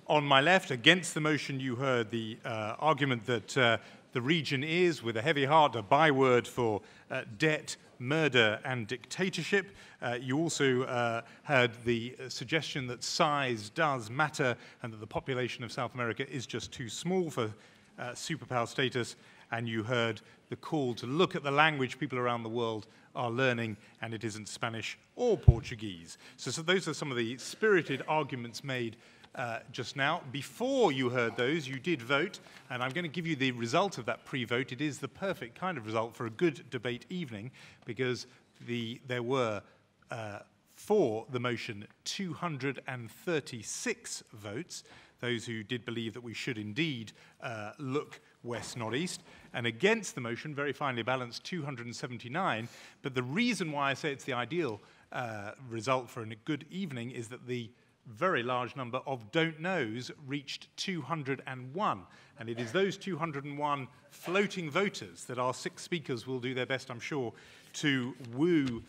On my left, against the motion, you heard the uh, argument that uh, the region is, with a heavy heart, a byword for uh, debt, murder, and dictatorship. Uh, you also uh, heard the suggestion that size does matter and that the population of South America is just too small for uh, superpower status. And you heard the call to look at the language people around the world are learning, and it isn't Spanish or Portuguese. So, so those are some of the spirited arguments made Uh, just now. Before you heard those, you did vote, and I'm going to give you the result of that pre-vote. It is the perfect kind of result for a good debate evening, because the, there were uh, for the motion, two hundred thirty-six votes, those who did believe that we should indeed uh, look west, not east, and against the motion, very finely balanced, two hundred seventy-nine. But the reason why I say it's the ideal uh, result for a good evening is that the very large number of don't knows reached two hundred one. And it is those two hundred one floating voters that our six speakers will do their best, I'm sure, to woo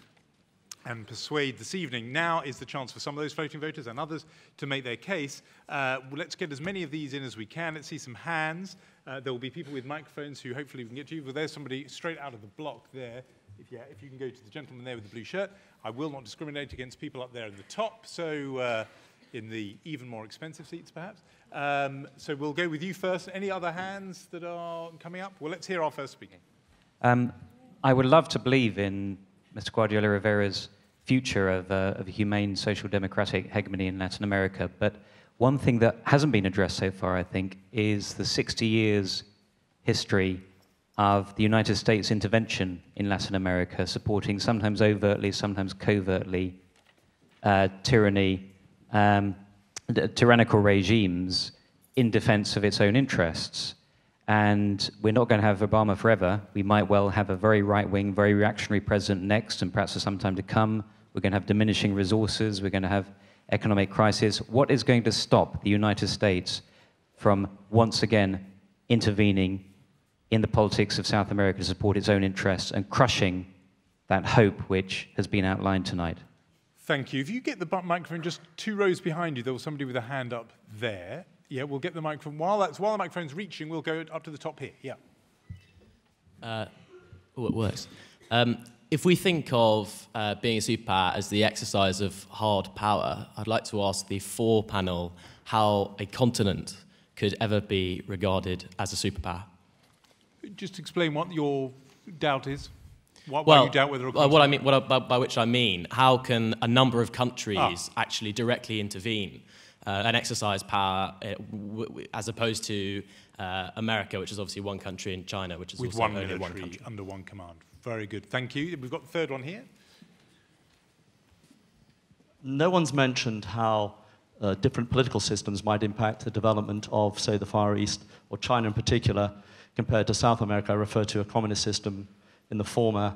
and persuade this evening. Now is the chance for some of those floating voters and others to make their case. Uh, let's get as many of these in as we can. Let's see some hands. Uh, there will be people with microphones who hopefully we can get to you. Well, there's somebody straight out of the block there. If, yeah, if you can go to the gentleman there with the blue shirt. I will not discriminate against people up there at the top, so uh, in the even more expensive seats, perhaps. Um, so we'll go with you first. Any other hands that are coming up? Well, let's hear our first speaker. Um, I would love to believe in Mister Guardiola Rivera's future of, uh, of a humane social democratic hegemony in Latin America, but one thing that hasn't been addressed so far, I think, is the sixty years history of the United States intervention in Latin America, supporting sometimes overtly, sometimes covertly, uh, tyranny, um, tyrannical regimes in defense of its own interests. And we're not going to have Obama forever. We might well have a very right-wing, very reactionary president next, and perhaps for some time to come. We're going to have diminishing resources. We're going to have economic crisis. What is going to stop the United States from once again intervening in the politics of South America to support its own interests and crushing that hope which has been outlined tonight? Thank you. If you get the microphone just two rows behind you, there was somebody with a hand up there. Yeah, we'll get the microphone. While, that's, while the microphone's reaching, we'll go up to the top here. Yeah. Uh, oh, it works. Um, if we think of uh, being a superpower as the exercise of hard power, I'd like to ask the four panel how a continent could ever be regarded as a superpower. Just explain what your doubt is. What, well, why you doubt whether a continent... What I mean, what I, by, by which I mean, how can a number of countries ah. actually directly intervene? Uh, and exercise power uh, w w as opposed to uh, America, which is obviously one country, and China, which is with also one only military, one country. Under one command. Very good. Thank you. We've got the third one here. No one's mentioned how uh, different political systems might impact the development of, say, the Far East, or China in particular, compared to South America. I refer to a communist system in the former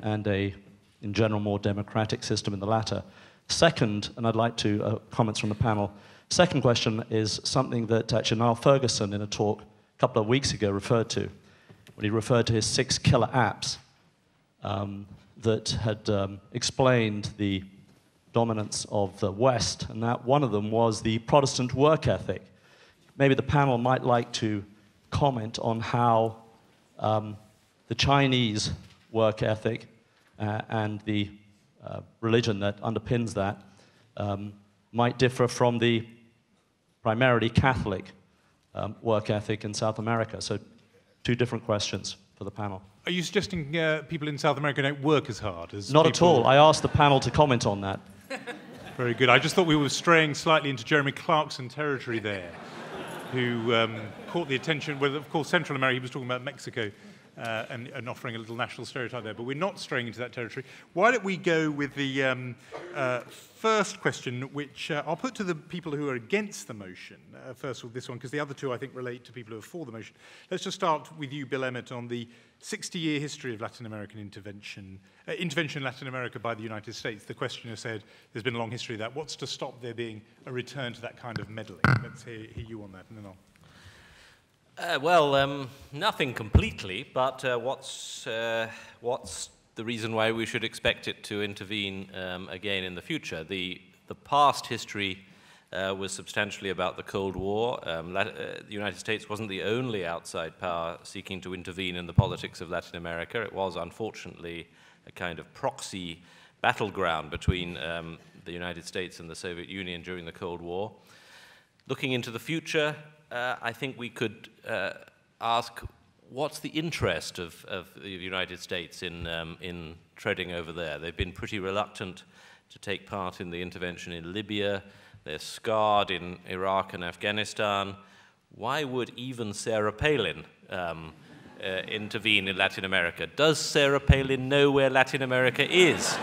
and a, in general, more democratic system in the latter. Second, and I'd like to uh, comments from the panel, second question is something that actually Niall Ferguson in a talk a couple of weeks ago referred to, when he referred to his six killer apps um, that had um, explained the dominance of the West, and that one of them was the Protestant work ethic. Maybe the panel might like to comment on how um, the Chinese work ethic uh, and the Uh, religion that underpins that um, might differ from the primarily Catholic um, work ethic in South America. So two different questions for the panel. Are you suggesting uh, people in South America don't work as hard as Not people... at all. I asked the panel to comment on that. Very good. I just thought we were straying slightly into Jeremy Clarkson territory there, who um, caught the attention, well, of course, Central America, he was talking about Mexico. Uh, and, and offering a little national stereotype there, but we're not straying into that territory. Why don't we go with the um, uh, first question, which uh, I'll put to the people who are against the motion, uh, first of all, this one, because the other two, I think, relate to people who are for the motion. Let's just start with you, Bill Emmott, on the sixty-year history of Latin American intervention, uh, intervention in Latin America by the United States. The questioner said there's been a long history of that. What's to stop there being a return to that kind of meddling? Let's hear, hear you on that, and then I'll... Uh, well, um, nothing completely, but uh, what's, uh, what's the reason why we should expect it to intervene um, again in the future? The, the past history uh, was substantially about the Cold War. Um, uh, the United States wasn't the only outside power seeking to intervene in the politics of Latin America. It was, unfortunately, a kind of proxy battleground between um, the United States and the Soviet Union during the Cold War. Looking into the future, Uh, I think we could uh, ask, what's the interest of, of the United States in, um, in treading over there? They've been pretty reluctant to take part in the intervention in Libya. They're scarred in Iraq and Afghanistan. Why would even Sarah Palin um, uh, intervene in Latin America? Does Sarah Palin know where Latin America is?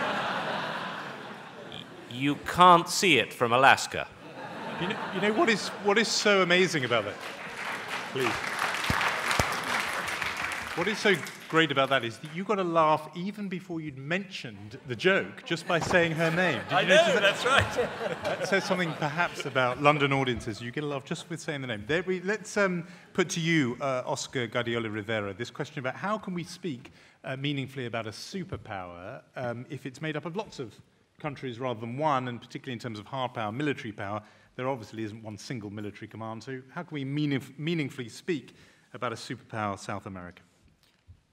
You can't see it from Alaska. You know, you know what is, what is so amazing about that? Please. What is so great about that is that you got to laugh even before you'd mentioned the joke, just by saying her name. Did I you know, that? that's right. That says something perhaps about London audiences. You get a laugh just with saying the name. There we, let's um, put to you, uh, Oscar Guardiola Rivera, this question about how can we speak uh, meaningfully about a superpower um, if it's made up of lots of countries rather than one, and particularly in terms of hard power, military power, there obviously isn't one single military command. So how can we meanif- meaningfully speak about a superpower, South America?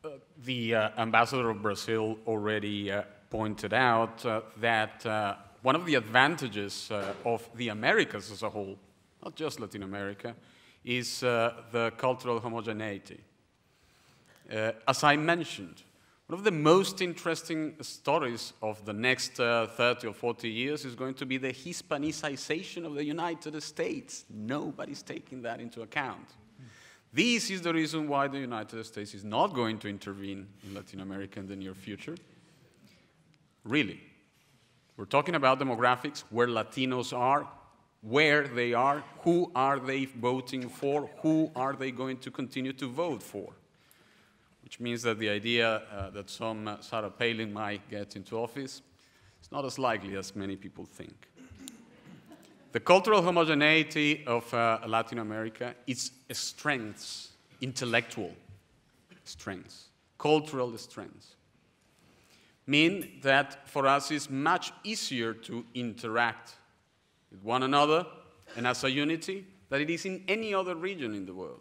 Uh, the uh, ambassador of Brazil already uh, pointed out uh, that uh, one of the advantages uh, of the Americas as a whole, not just Latin America, is uh, the cultural homogeneity. Uh, as I mentioned, one of the most interesting stories of the next uh, thirty or forty years is going to be the Hispanicization of the United States. Nobody's taking that into account. Mm. This is the reason why the United States is not going to intervene in Latin America in the near future. Really. We're talking about demographics, where Latinos are, where they are, who are they voting for, who are they going to continue to vote for. Which means that the idea uh, that some uh, Sarah Palin might get into office is not as likely as many people think. The cultural homogeneity of uh, Latin America, its strengths, intellectual strengths, cultural strengths, mean that for us it's much easier to interact with one another and as a unity than it is in any other region in the world.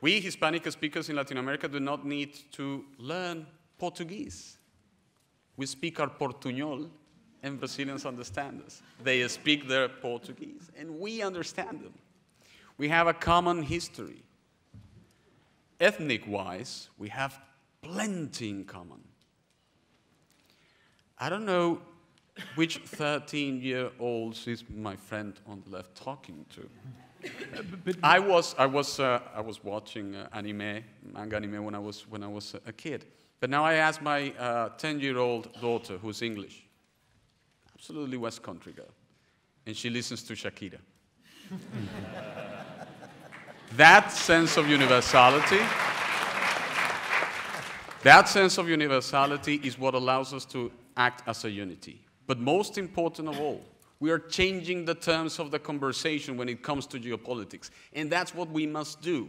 We Hispanic speakers in Latin America do not need to learn Portuguese. We speak our Portuñol, and Brazilians understand us. They speak their Portuguese, and we understand them. We have a common history. Ethnic-wise, we have plenty in common. I don't know which thirteen-year-olds is my friend on the left talking to. Uh, but, but I was I was uh, I was watching uh, anime manga anime when I was when I was a kid, but now I asked my uh, ten-year-old daughter, who's English, absolutely West Country girl, and she listens to Shakira. That sense of universality, that sense of universality is what allows us to act as a unity. But most important of all, we are changing the terms of the conversation when it comes to geopolitics. And that's what we must do.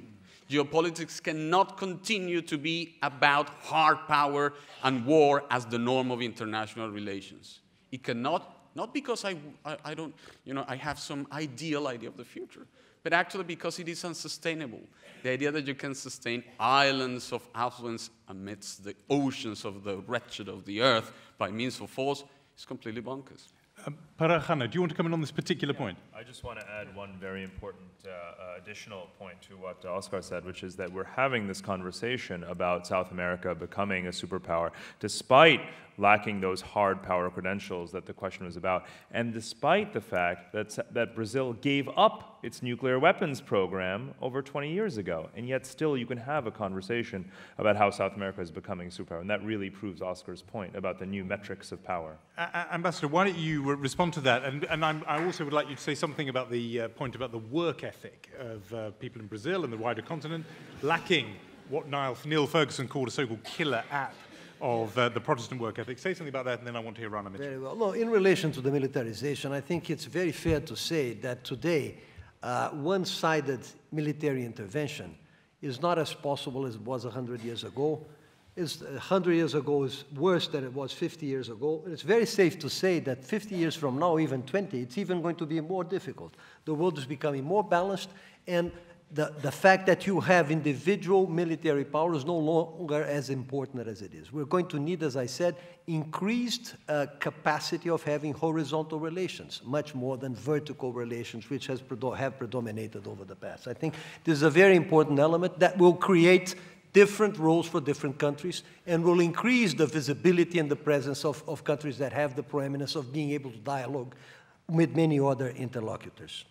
Geopolitics cannot continue to be about hard power and war as the norm of international relations. It cannot, not because I, I, I don't, you know, I have some ideal idea of the future, but actually because it is unsustainable. The idea that you can sustain islands of affluence amidst the oceans of the wretched of the earth by means of force is completely bonkers. Um, Parag Khanna, do you want to come in on this particular yeah, point? I just want to add one very important uh, uh, additional point to what uh, Oscar said, which is that we're having this conversation about South America becoming a superpower, despite lacking those hard power credentials that the question was about, and despite the fact that, that Brazil gave up its nuclear weapons program over twenty years ago, and yet still you can have a conversation about how South America is becoming a superpower, and that really proves Oscar's point about the new metrics of power. Uh, Ambassador, why don't you respond to that, and, and I'm, I also would like you to say something about the uh, point about the work ethic of uh, people in Brazil and the wider continent, lacking what Niall, Neil Ferguson called a so-called killer app of uh, the Protestant work ethic. Say something about that, and then I want to hear Rana Mitter. Very well. No, in relation to the militarization, I think it's very fair to say that today, uh, one-sided military intervention is not as possible as it was one hundred years ago. It's, one hundred years ago is worse than it was fifty years ago. It's very safe to say that fifty years from now, even twenty, it's even going to be more difficult. The world is becoming more balanced, and The, the fact that you have individual military power is no longer as important as it is. We're going to need, as I said, increased uh, capacity of having horizontal relations, much more than vertical relations, which has predo- have predominated over the past. I think this is a very important element that will create different roles for different countries and will increase the visibility and the presence of, of countries that have the preeminence of being able to dialogue with many other interlocutors.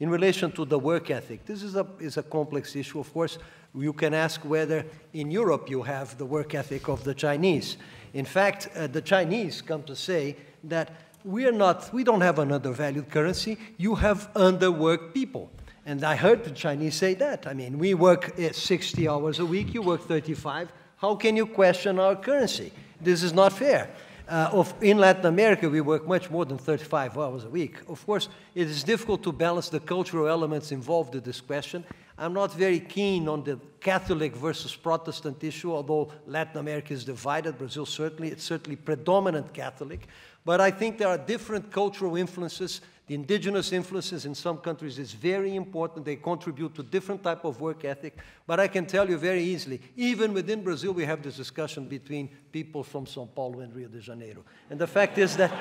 In relation to the work ethic, this is a, is a complex issue, of course. You can ask whether in Europe you have the work ethic of the Chinese. In fact, uh, the Chinese come to say that we are not, we don't have an undervalued currency, you have underworked people. And I heard the Chinese say that. I mean, we work sixty hours a week, you work thirty-five. How can you question our currency? This is not fair. Uh, of, in Latin America, we work much more than thirty-five hours a week. Of course, it is difficult to balance the cultural elements involved in this question. I'm not very keen on the Catholic versus Protestant issue, although Latin America is divided. Brazil certainly, it's certainly predominant Catholic. But I think there are different cultural influences. The indigenous influences in some countries is very important. They contribute to different type of work ethic. But I can tell you very easily, even within Brazil, we have this discussion between people from Sao Paulo and Rio de Janeiro. And the fact is that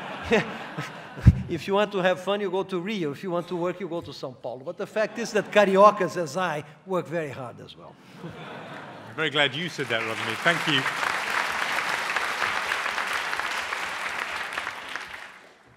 if you want to have fun, you go to Rio. If you want to work, you go to Sao Paulo. But the fact is that Cariocas, as I, work very hard as well. I'm very glad you said that, Rodney. Thank you.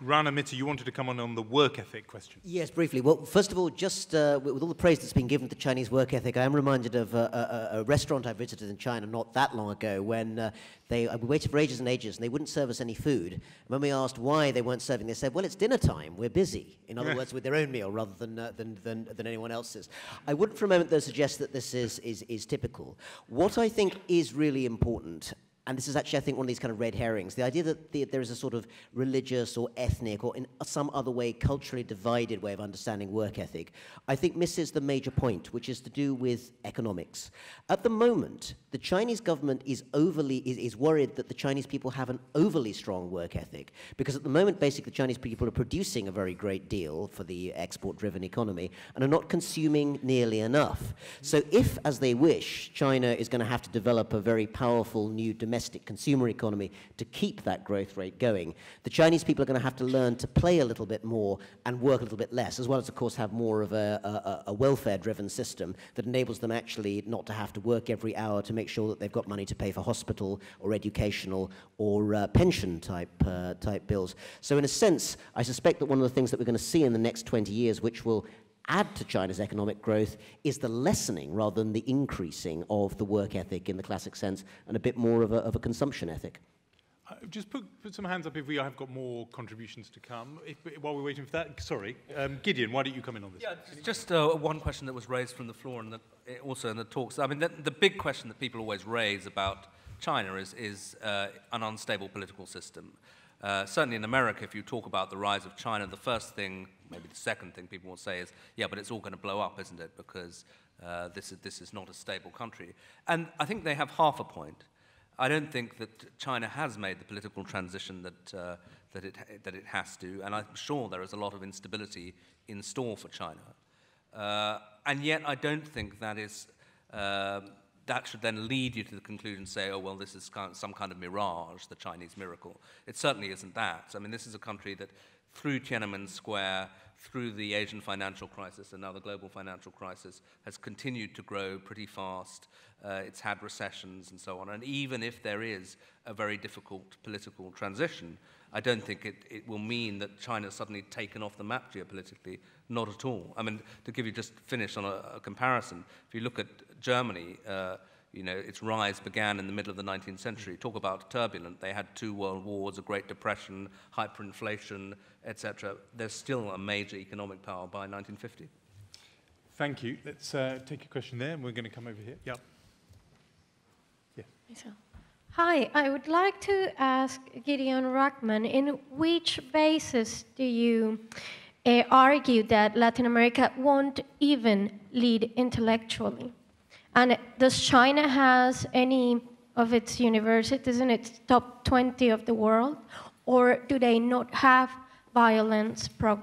Rana Mitter, you wanted to come on on the work ethic question. Yes, briefly. Well, first of all, just uh, with all the praise that's been given to Chinese work ethic, I am reminded of a, a, a restaurant I visited in China not that long ago when uh, they we waited for ages and ages and they wouldn't serve us any food. And when we asked why they weren't serving, they said, well, it's dinner time, we're busy. In other yeah. words, with their own meal rather than, uh, than, than, than anyone else's. I wouldn't for a moment, though, suggest that this is, is, is typical. What I think is really important, and this is actually, I think, one of these kind of red herrings, the idea that the, there is a sort of religious or ethnic or in some other way culturally divided way of understanding work ethic, I think misses the major point, which is to do with economics. At the moment, the Chinese government is overly, is, is worried that the Chinese people have an overly strong work ethic, because at the moment, basically, the Chinese people are producing a very great deal for the export-driven economy and are not consuming nearly enough. So if, as they wish, China is going to have to develop a very powerful new domestic domestic consumer economy to keep that growth rate going, the Chinese people are going to have to learn to play a little bit more and work a little bit less, as well as, of course, have more of a, a, a welfare-driven system that enables them actually not to have to work every hour to make sure that they've got money to pay for hospital or educational or uh, pension-type uh, type bills. So in a sense, I suspect that one of the things that we're going to see in the next twenty years, which will add to China's economic growth, is the lessening rather than the increasing of the work ethic in the classic sense, and a bit more of a, of a consumption ethic. Uh, just put, put some hands up if we have got more contributions to come. If, while we're waiting for that, sorry. Um, Gideon, why don't you come in on this? Yeah, just uh, one question that was raised from the floor and the, also in the talks. I mean, the, the big question that people always raise about China is, is uh, an unstable political system. Uh, certainly in America, if you talk about the rise of China, the first thing, maybe the second thing people will say is, yeah, but it's all going to blow up, isn't it? Because uh, this is, this is not a stable country. And I think they have half a point. I don't think that China has made the political transition that, uh, that, it, that it has to, and I'm sure there is a lot of instability in store for China. Uh, and yet I don't think that is, uh, that should then lead you to the conclusion, say, oh, well, this is some kind of mirage, the Chinese miracle. It certainly isn't that. I mean, this is a country that, through Tiananmen Square, through the Asian financial crisis and now the global financial crisis, has continued to grow pretty fast. Uh, it's had recessions and so on. And even if there is a very difficult political transition, I don't think it, it will mean that China's suddenly taken off the map geopolitically. Not at all. I mean, to give you just finish on a, a comparison, if you look at Germany, uh, you know, its rise began in the middle of the nineteenth century. Talk about turbulent. They had two world wars, a Great Depression, hyperinflation, et cetera. They're still a major economic power by nineteen fifty. Thank you. Let's uh, take a question there, and we're going to come over here. Yeah. Yeah. Hi, I would like to ask Gideon Rachman, in which basis do you uh, argue that Latin America won't even lead intellectually? And does China has any of its universities in its top twenty of the world, or do they not have violence pro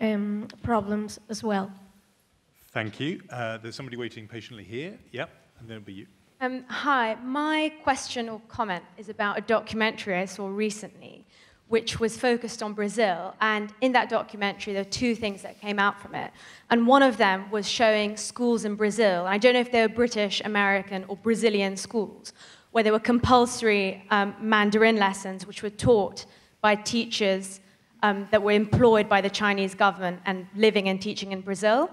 um, problems as well? Thank you. Uh, there's somebody waiting patiently here. Yep, and there'll be you. Um, hi, my question or comment is about a documentary I saw recently, which was focused on Brazil. And in that documentary, there were two things that came out from it. And one of them was showing schools in Brazil. I don't know if they were British, American, or Brazilian schools, where there were compulsory um, Mandarin lessons, which were taught by teachers um, that were employed by the Chinese government and living and teaching in Brazil.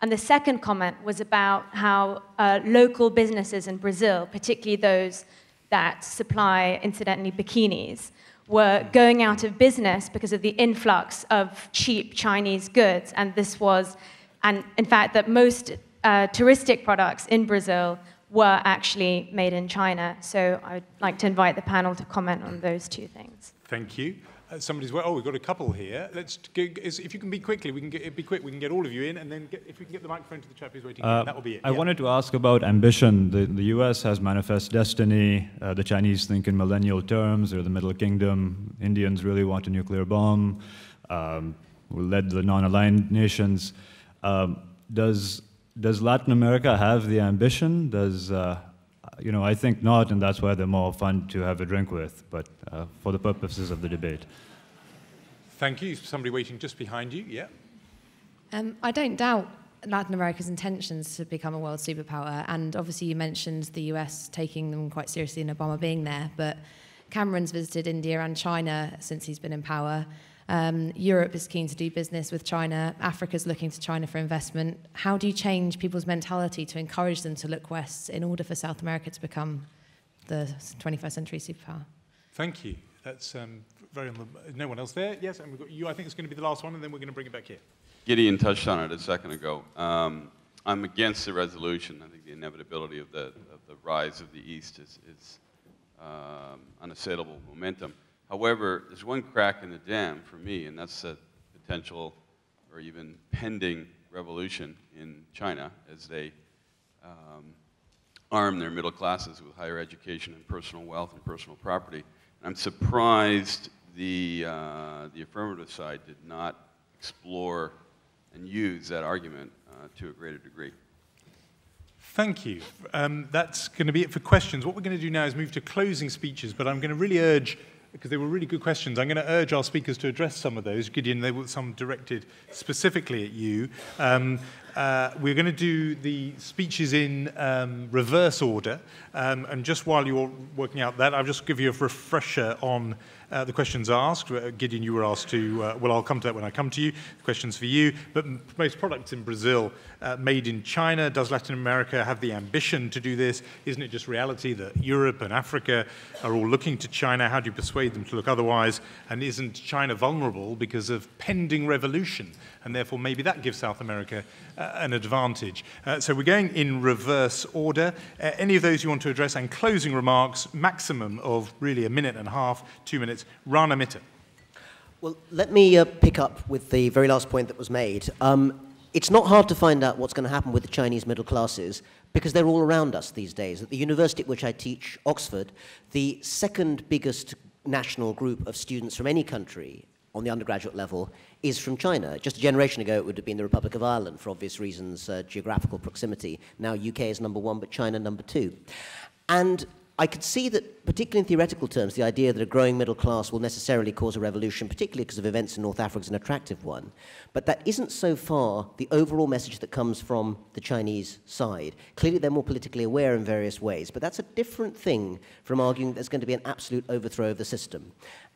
And the second comment was about how uh, local businesses in Brazil, particularly those that supply, incidentally, bikinis, were going out of business because of the influx of cheap Chinese goods. And this was, and in fact, that most uh, touristic products in Brazil were actually made in China. So I'd like to invite the panel to comment on those two things. Thank you. Uh, somebody's, well, oh, we've got a couple here. Let's go, if you can be quickly, we can get, be quick, we can get all of you in, and then get, if we can get the microphone to the chap who's waiting, uh, that will be it. I yeah. wanted to ask about ambition. The, the U S has manifest destiny. Uh, the Chinese think in millennial terms, or the Middle Kingdom. Indians really want a nuclear bomb. Um, we led the non-aligned nations. Um, does, does Latin America have the ambition? Does... Uh, You know, I think not, and that's why they're more fun to have a drink with, but uh, for the purposes of the debate. Thank you. Somebody waiting just behind you, yeah? Um, I don't doubt Latin America's intentions to become a world superpower, and obviously you mentioned the U S taking them quite seriously and Obama being there, but Cameron's visited India and China since he's been in power. Um, Europe is keen to do business with China. Africa's looking to China for investment. How do you change people's mentality to encourage them to look west in order for South America to become the twenty-first century superpower? Thank you. That's um, very... No one else there? Yes, and we've got you. I think it's going to be the last one, and then we're going to bring it back here. Gideon touched on it a second ago. Um, I'm against the resolution. I think the inevitability of the, of the rise of the East is, is um, unassailable momentum. However, there's one crack in the dam for me, and that's the potential or even pending revolution in China as they um, arm their middle classes with higher education and personal wealth and personal property. And I'm surprised the, uh, the affirmative side did not explore and use that argument uh, to a greater degree. Thank you. Um, that's going to be it for questions. What we're going to do now is move to closing speeches, but I'm going to really urge, because they were really good questions. I'm going to urge our speakers to address some of those. Gideon, there were some directed specifically at you. Um, uh, we're going to do the speeches in um, reverse order. Um, and just while you're working out that, I'll just give you a refresher on uh, the questions asked. Uh, Gideon, you were asked to, uh, well, I'll come to that when I come to you. The questions for you. But most products in Brazil uh, made in China. Does Latin America have the ambition to do this? Isn't it just reality that Europe and Africa are all looking to China? How do you persuade them to look otherwise, and isn't China vulnerable because of pending revolution, and therefore maybe that gives South America uh, an advantage? Uh, so we're going in reverse order. Uh, any of those you want to address, and closing remarks, maximum of really a minute and a half, two minutes. Rana Mitter. Well, let me uh, pick up with the very last point that was made. Um, It's not hard to find out what's going to happen with the Chinese middle classes because they're all around us these days. At the university at which I teach, Oxford, the second biggest national group of students from any country on the undergraduate level is from China. Just a generation ago, it would have been the Republic of Ireland for obvious reasons, uh, geographical proximity. Now U K is number one, but China number two. And I could see that, particularly in theoretical terms, the idea that a growing middle class will necessarily cause a revolution, particularly because of events in North Africa, is an attractive one. But that isn't so far the overall message that comes from the Chinese side. Clearly, they're more politically aware in various ways, but that's a different thing from arguing there's going to be an absolute overthrow of the system.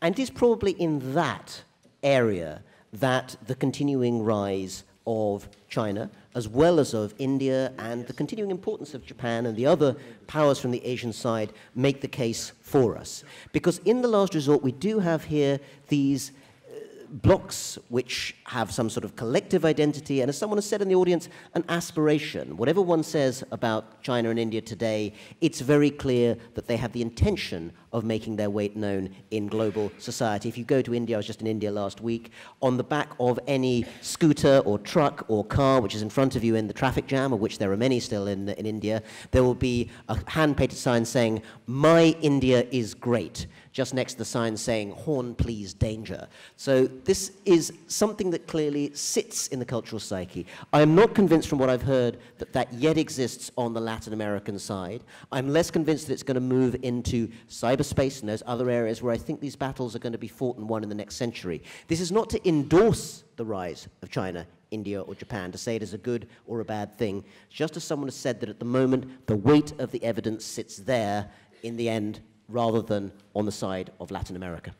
And it is probably in that area that the continuing rise of China, as well as of India, and the continuing importance of Japan and the other powers from the Asian side, make the case for us. Because in the last resort, we do have here these uh, blocks which have some sort of collective identity, and as someone has said in the audience, an aspiration. Whatever one says about China and India today, it's very clear that they have the intention of making their weight known in global society. If you go to India, I was just in India last week, on the back of any scooter or truck or car which is in front of you in the traffic jam, of which there are many still in, in India, there will be a hand-painted sign saying, "My India is great," just next to the sign saying, "Horn, please, danger." So this is something that clearly sits in the cultural psyche. I am not convinced from what I've heard that that yet exists on the Latin American side. I'm less convinced that it's going to move into cyber space and those other areas where I think these battles are going to be fought and won in the next century. This is not to endorse the rise of China, India, or Japan, to say it is a good or a bad thing. Just as someone has said that at the moment, the weight of the evidence sits there in the end rather than on the side of Latin America.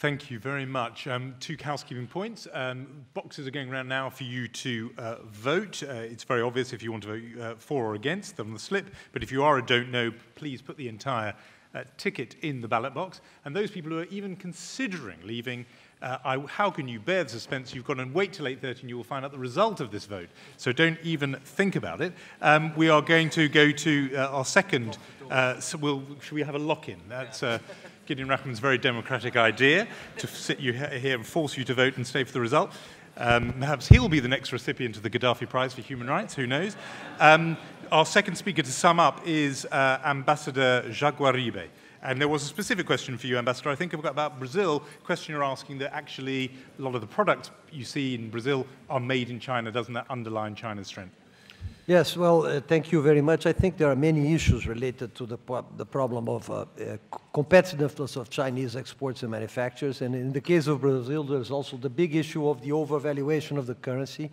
Thank you very much. Um, two housekeeping points. Um, boxes are going around now for you to uh, vote. Uh, it's very obvious if you want to vote uh, for or against on the slip, but if you are a don't know, please put the entire uh, ticket in the ballot box, and those people who are even considering leaving, uh, I, how can you bear the suspense? You've got to wait till eight thirty and you will find out the result of this vote. So don't even think about it. Um, we are going to go to uh, our second, uh, so we'll, should we have a lock-in? That's uh, Gideon Rachman's very democratic idea, to sit you here and force you to vote and stay for the result. Um, perhaps he'll be the next recipient of the Gaddafi Prize for Human Rights, who knows. Um, our second speaker to sum up is uh, Ambassador Jaguaribe. And there was a specific question for you, Ambassador. I think I've got about Brazil, a question you're asking that actually a lot of the products you see in Brazil are made in China. Doesn't that underline China's strength? Yes, well, uh, thank you very much. I think there are many issues related to the, po the problem of uh, uh, competitiveness of Chinese exports and manufacturers. And in the case of Brazil, there's also the big issue of the overvaluation of the currency,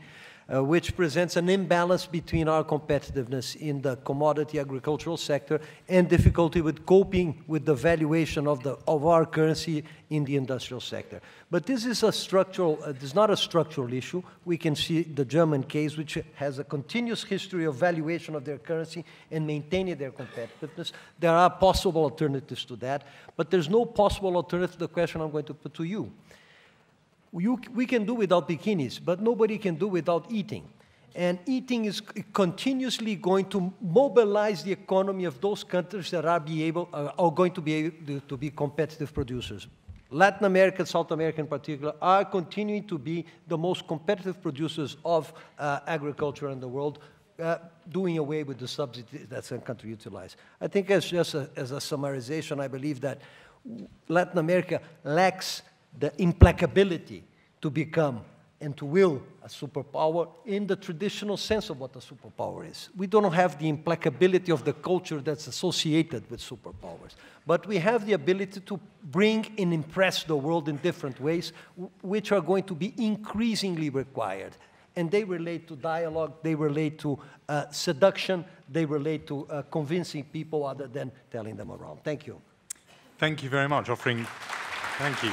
uh, which presents an imbalance between our competitiveness in the commodity agricultural sector and difficulty with coping with the valuation of, the, of our currency in the industrial sector. But this is a structural, uh, this is not a structural issue. We can see the German case, which has a continuous history of valuation of their currency and maintaining their competitiveness. There are possible alternatives to that, but there's no possible alternative to the question I'm going to put to you. you we can do without bikinis, but nobody can do without eating. And eating is continuously going to mobilize the economy of those countries that are, be able, uh, are going to be able to be competitive producers. Latin America, South America in particular, are continuing to be the most competitive producers of uh, agriculture in the world, uh, doing away with the subsidies that some countries utilize. I think as just a, as a summarization, I believe that Latin America lacks the implacability to become and to will a superpower in the traditional sense of what a superpower is. We don't have the implacability of the culture that's associated with superpowers, but we have the ability to bring and impress the world in different ways, which are going to be increasingly required. And they relate to dialogue, they relate to uh, seduction, they relate to uh, convincing people other than telling them around. Thank you. Thank you very much, offering, thank you.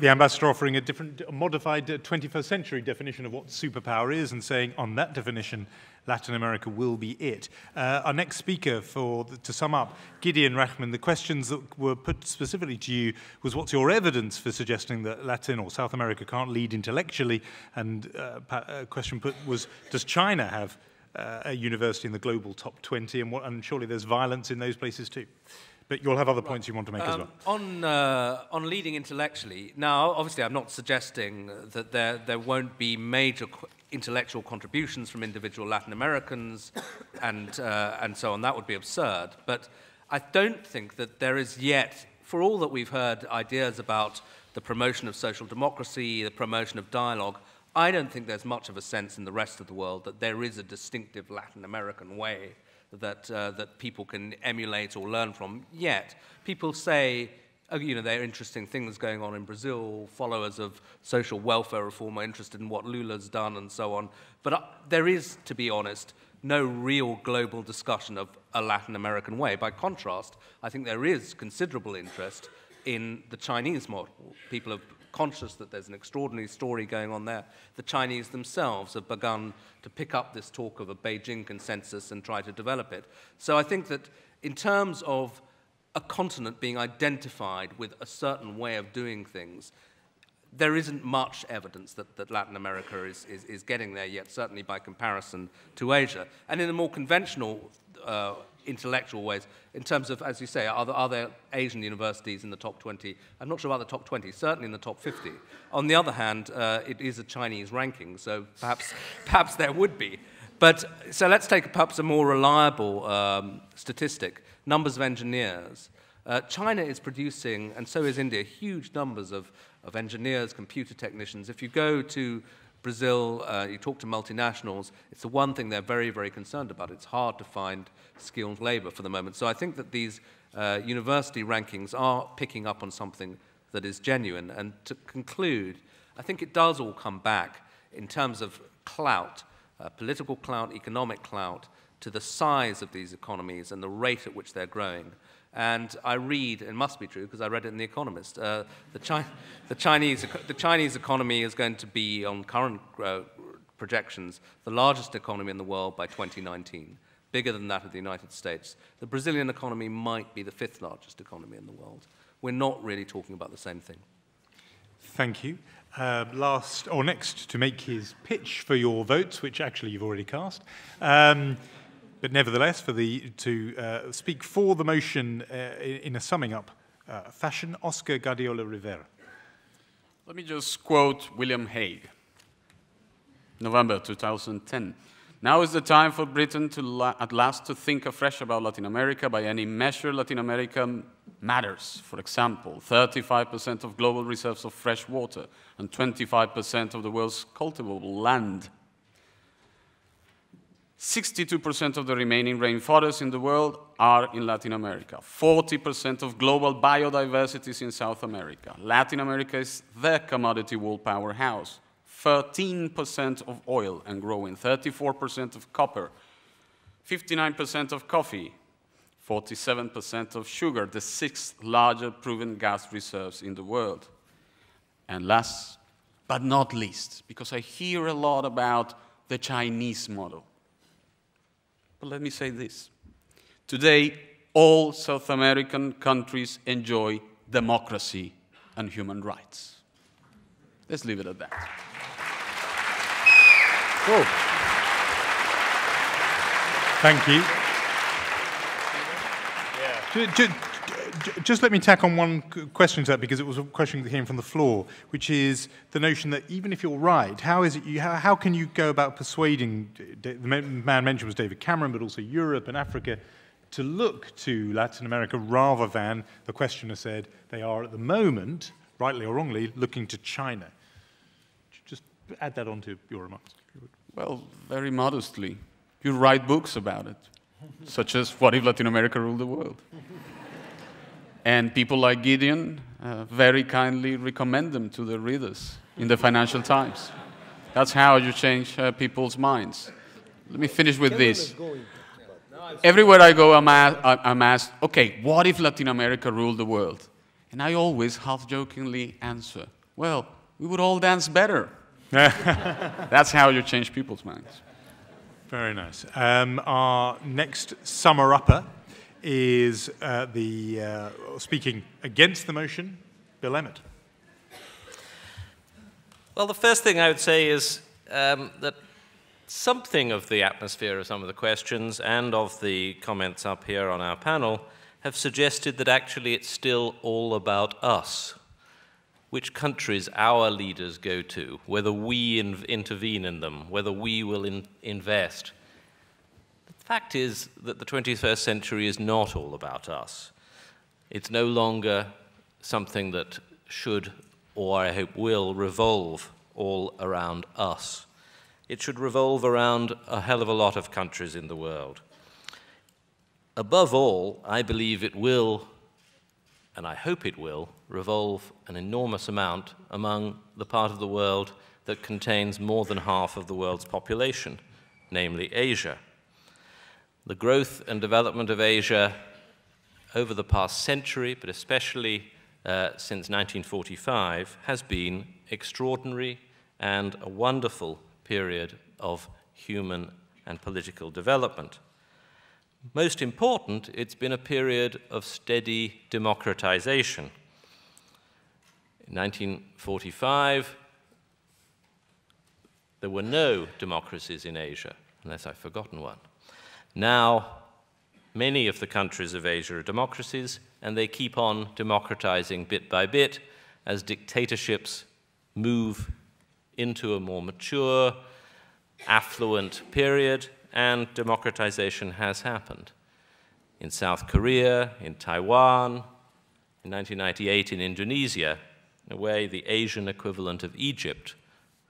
The ambassador offering a different, a modified twenty-first century definition of what superpower is and saying on that definition, Latin America will be it. Uh, our next speaker, for the, to sum up, Gideon Rachman, the questions that were put specifically to you was what's your evidence for suggesting that Latin or South America can't lead intellectually? And uh, a question put was, does China have uh, a university in the global top twenty? And, what, and surely there's violence in those places too. But you'll have other points right. you want to make um, as well. On, uh, on leading intellectually, now, obviously, I'm not suggesting that there, there won't be major co intellectual contributions from individual Latin Americans and, uh, and so on. That would be absurd. But I don't think that there is yet, for all that we've heard ideas about the promotion of social democracy, the promotion of dialogue, I don't think there's much of a sense in the rest of the world that there is a distinctive Latin American way that, uh, that people can emulate or learn from. Yet, people say, oh, you know, there are interesting things going on in Brazil, followers of social welfare reform are interested in what Lula's done and so on. But uh, there is, to be honest, no real global discussion of a Latin American way. By contrast, I think there is considerable interest in the Chinese model. People have conscious that there's an extraordinary story going on there. The Chinese themselves have begun to pick up this talk of a Beijing consensus and try to develop it. So I think that in terms of a continent being identified with a certain way of doing things, there isn't much evidence that, that Latin America is, is, is getting there yet, certainly by comparison to Asia. And in the more conventional uh, intellectual ways, in terms of, as you say, are there, are there Asian universities in the top twenty? I'm not sure about the top twenty, certainly in the top fifty. On the other hand, uh, it is a Chinese ranking, so perhaps, perhaps there would be. But, so let's take perhaps a more reliable um, statistic, numbers of engineers. Uh, China is producing, and so is India, huge numbers of, of engineers, computer technicians. If you go to Brazil, uh, you talk to multinationals, it's the one thing they're very, very concerned about. It's hard to find skilled labor for the moment. So I think that these uh, university rankings are picking up on something that is genuine. And to conclude, I think it does all come back in terms of clout, uh, political clout, economic clout, to the size of these economies and the rate at which they're growing. And I read, and it must be true because I read it in The Economist, uh, the, Chi the, Chinese, the Chinese economy is going to be, on current uh, projections, the largest economy in the world by twenty nineteen. bigger than that of the United States. The Brazilian economy might be the fifth largest economy in the world. We're not really talking about the same thing. Thank you. Uh, last, or next, to make his pitch for your votes, which actually you've already cast, um, but nevertheless, for the, to uh, speak for the motion uh, in a summing up uh, fashion, Oscar Guardiola Rivera. Let me just quote William Hague, November two thousand ten. Now is the time for Britain to la at last to think afresh about Latin America. By any measure, Latin America matters. For example, thirty-five percent of global reserves of fresh water and twenty-five percent of the world's cultivable land. sixty-two percent of the remaining rainforests in the world are in Latin America. forty percent of global biodiversity is in South America. Latin America is the commodity world powerhouse. thirteen percent of oil and growing, thirty-four percent of copper, fifty-nine percent of coffee, forty-seven percent of sugar, the sixth largest proven gas reserves in the world. And last but not least, because I hear a lot about the Chinese model. But let me say this. Today, all South American countries enjoy democracy and human rights. Let's leave it at that. Cool. Thank you. Yeah. Just, just let me tack on one question to that, because it was a question that came from the floor, which is the notion that even if you're right, how is it you, how, how can you go about persuading, the man mentioned was David Cameron, but also Europe and Africa, to look to Latin America rather than, the questioner said, they are at the moment, rightly or wrongly, looking to China. Just add that onto your remarks. Well, very modestly, you write books about it, such as What If Latin America Ruled the World? And people like Gideon uh, very kindly recommend them to their readers in the Financial Times. That's how you change uh, people's minds. Let me finish with this. Everywhere I go, I'm, I'm asked, okay, what if Latin America ruled the world? And I always half-jokingly answer, well, we would all dance better. That's how you change people's minds. Very nice. Um, our next summer-upper is uh, the uh, speaking against the motion, Bill Emmott. Well, the first thing I would say is um, that something of the atmosphere of some of the questions and of the comments up here on our panel have suggested that actually it's still all about us, which countries our leaders go to, whether we in intervene in them, whether we will in invest. The fact is that the twenty-first century is not all about us. It's no longer something that should, or I hope will, revolve all around us. It should revolve around a hell of a lot of countries in the world. Above all, I believe it will, and I hope it will, revolve an enormous amount among the part of the world that contains more than half of the world's population, namely Asia. The growth and development of Asia over the past century, but especially uh, since nineteen forty-five, has been extraordinary and a wonderful period of human and political development. Most important, it's been a period of steady democratization. In nineteen forty-five, there were no democracies in Asia, unless I've forgotten one. Now, many of the countries of Asia are democracies, and they keep on democratizing bit by bit as dictatorships move into a more mature, affluent period, and democratization has happened. In South Korea, in Taiwan, in nineteen ninety-eight in Indonesia, in a way the Asian equivalent of Egypt,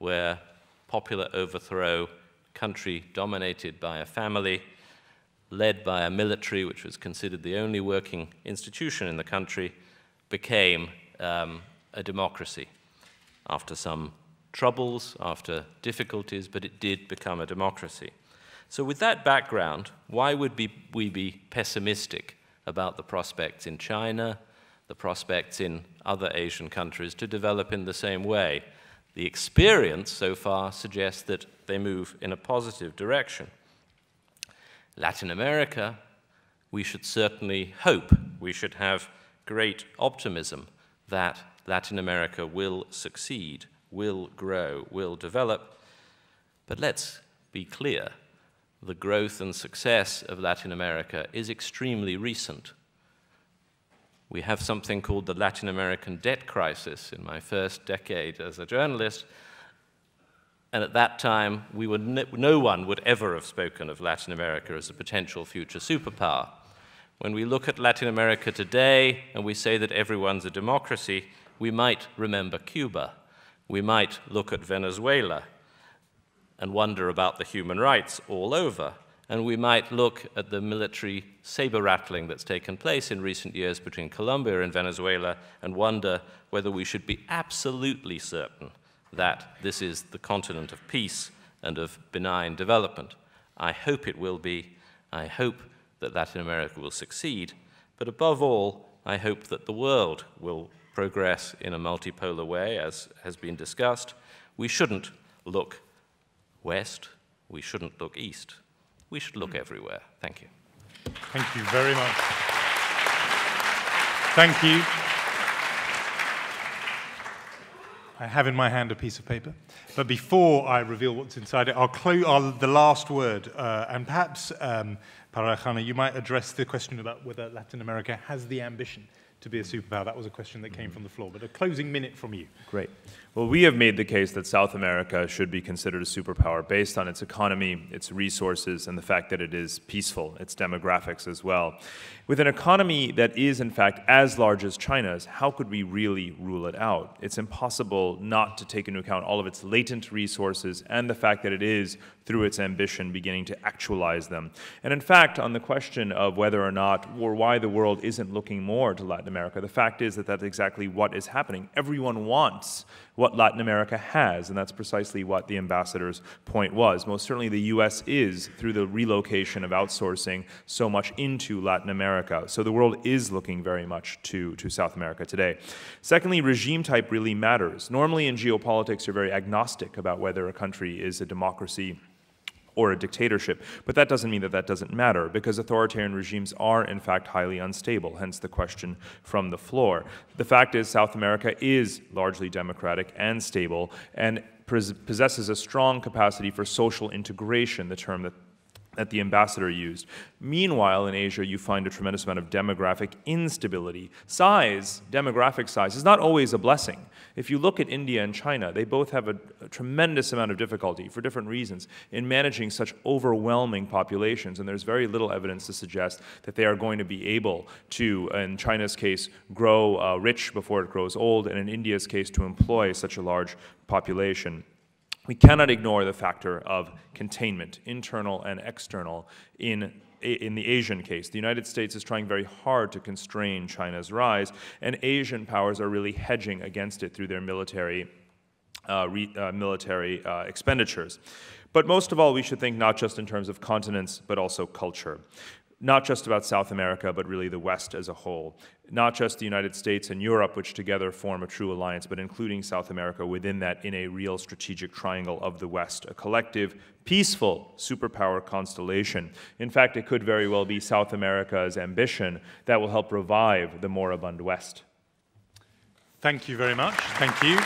where popular overthrow, country dominated by a family, led by a military which was considered the only working institution in the country, became um, a democracy. After some troubles, after difficulties, but it did become a democracy. So with that background, why would be, we be pessimistic about the prospects in China, the prospects in other Asian countries to develop in the same way? The experience so far suggests that they move in a positive direction. Latin America, we should certainly hope, we should have great optimism that Latin America will succeed, will grow, will develop. But let's be clear, the growth and success of Latin America is extremely recent. We have something called the Latin American debt crisis in my first decade as a journalist, and at that time, we were no, no one would ever have spoken of Latin America as a potential future superpower. When we look at Latin America today and we say that everyone's a democracy, we might remember Cuba. We might look at Venezuela and wonder about the human rights all over. And we might look at the military saber-rattling that's taken place in recent years between Colombia and Venezuela and wonder whether we should be absolutely certain that this is the continent of peace and of benign development. I hope it will be. I hope that Latin America will succeed. But above all, I hope that the world will progress in a multipolar way, as has been discussed. We shouldn't look west. We shouldn't look east. We should look everywhere. Thank you. Thank you very much. Thank you. I have in my hand a piece of paper. But before I reveal what's inside it, I'll close the last word. Uh, and perhaps, um, Parag Khanna, you might address the question about whether Latin America has the ambition to be a superpower. That was a question that came from the floor. But a closing minute from you. Great. Well, we have made the case that South America should be considered a superpower based on its economy, its resources, and the fact that it is peaceful, its demographics as well. With an economy that is, in fact, as large as China's, how could we really rule it out? It's impossible not to take into account all of its latent resources and the fact that it is, through its ambition, beginning to actualize them. And in fact, on the question of whether or not or why the world isn't looking more to Latin America, the fact is that that's exactly what is happening. Everyone wants what Latin America has, and that's precisely what the ambassador's point was. Most certainly the U S is, through the relocation of outsourcing, so much into Latin America. So the world is looking very much to, to South America today. Secondly, regime type really matters. Normally in geopolitics, you're very agnostic about whether a country is a democracy or a dictatorship, but that doesn't mean that that doesn't matter, because authoritarian regimes are, in fact, highly unstable, hence the question from the floor. The fact is South America is largely democratic and stable, and possesses a strong capacity for social integration, the term that that the ambassador used. Meanwhile, in Asia, you find a tremendous amount of demographic instability. Size, demographic size, is not always a blessing. If you look at India and China, they both have a, a tremendous amount of difficulty, for different reasons, in managing such overwhelming populations, and there's very little evidence to suggest that they are going to be able to, in China's case, grow uh, rich before it grows old, and in India's case, to employ such a large population. We cannot ignore the factor of containment, internal and external, in, in the Asian case. The United States is trying very hard to constrain China's rise, and Asian powers are really hedging against it through their military, uh, re, uh, military uh, expenditures. But most of all, we should think not just in terms of continents, but also culture. Not just about South America, but really the West as a whole. Not just the United States and Europe, which together form a true alliance, but including South America within that in a real strategic triangle of the West, a collective, peaceful superpower constellation. In fact, it could very well be South America's ambition that will help revive the moribund West. Thank you very much. Thank you.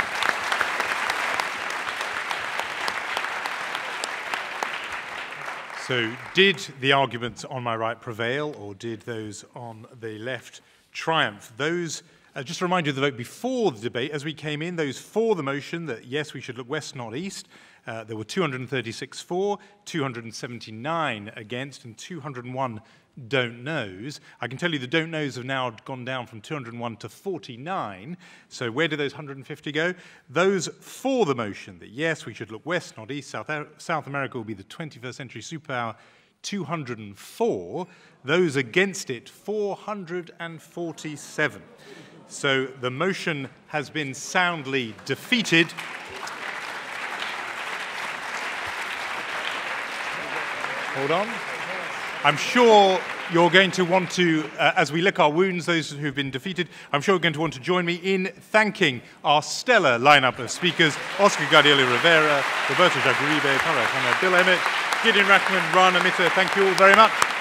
So did the arguments on my right prevail, or did those on the left triumph? Those, uh, just a reminder of the vote before the debate, as we came in, those for the motion that, yes, we should look west, not east, uh, there were two hundred thirty-six for, two hundred seventy-nine against, and two hundred one don't knows. I can tell you the don't knows have now gone down from two hundred one to forty-nine. So where do those one hundred fifty go? Those for the motion that yes, we should look west, not east, South, South America will be the twenty-first century superpower, two hundred four. Those against it, four hundred forty-seven. So the motion has been soundly defeated. Hold on. I'm sure you're going to want to, uh, as we lick our wounds, those who've been defeated, I'm sure you're going to want to join me in thanking our stellar lineup of speakers, Oscar Guardiola Rivera, Roberto Jaguaribe, Parag Khanna, Bill Emmett, Gideon Rachman, Rana Mitter, thank you all very much.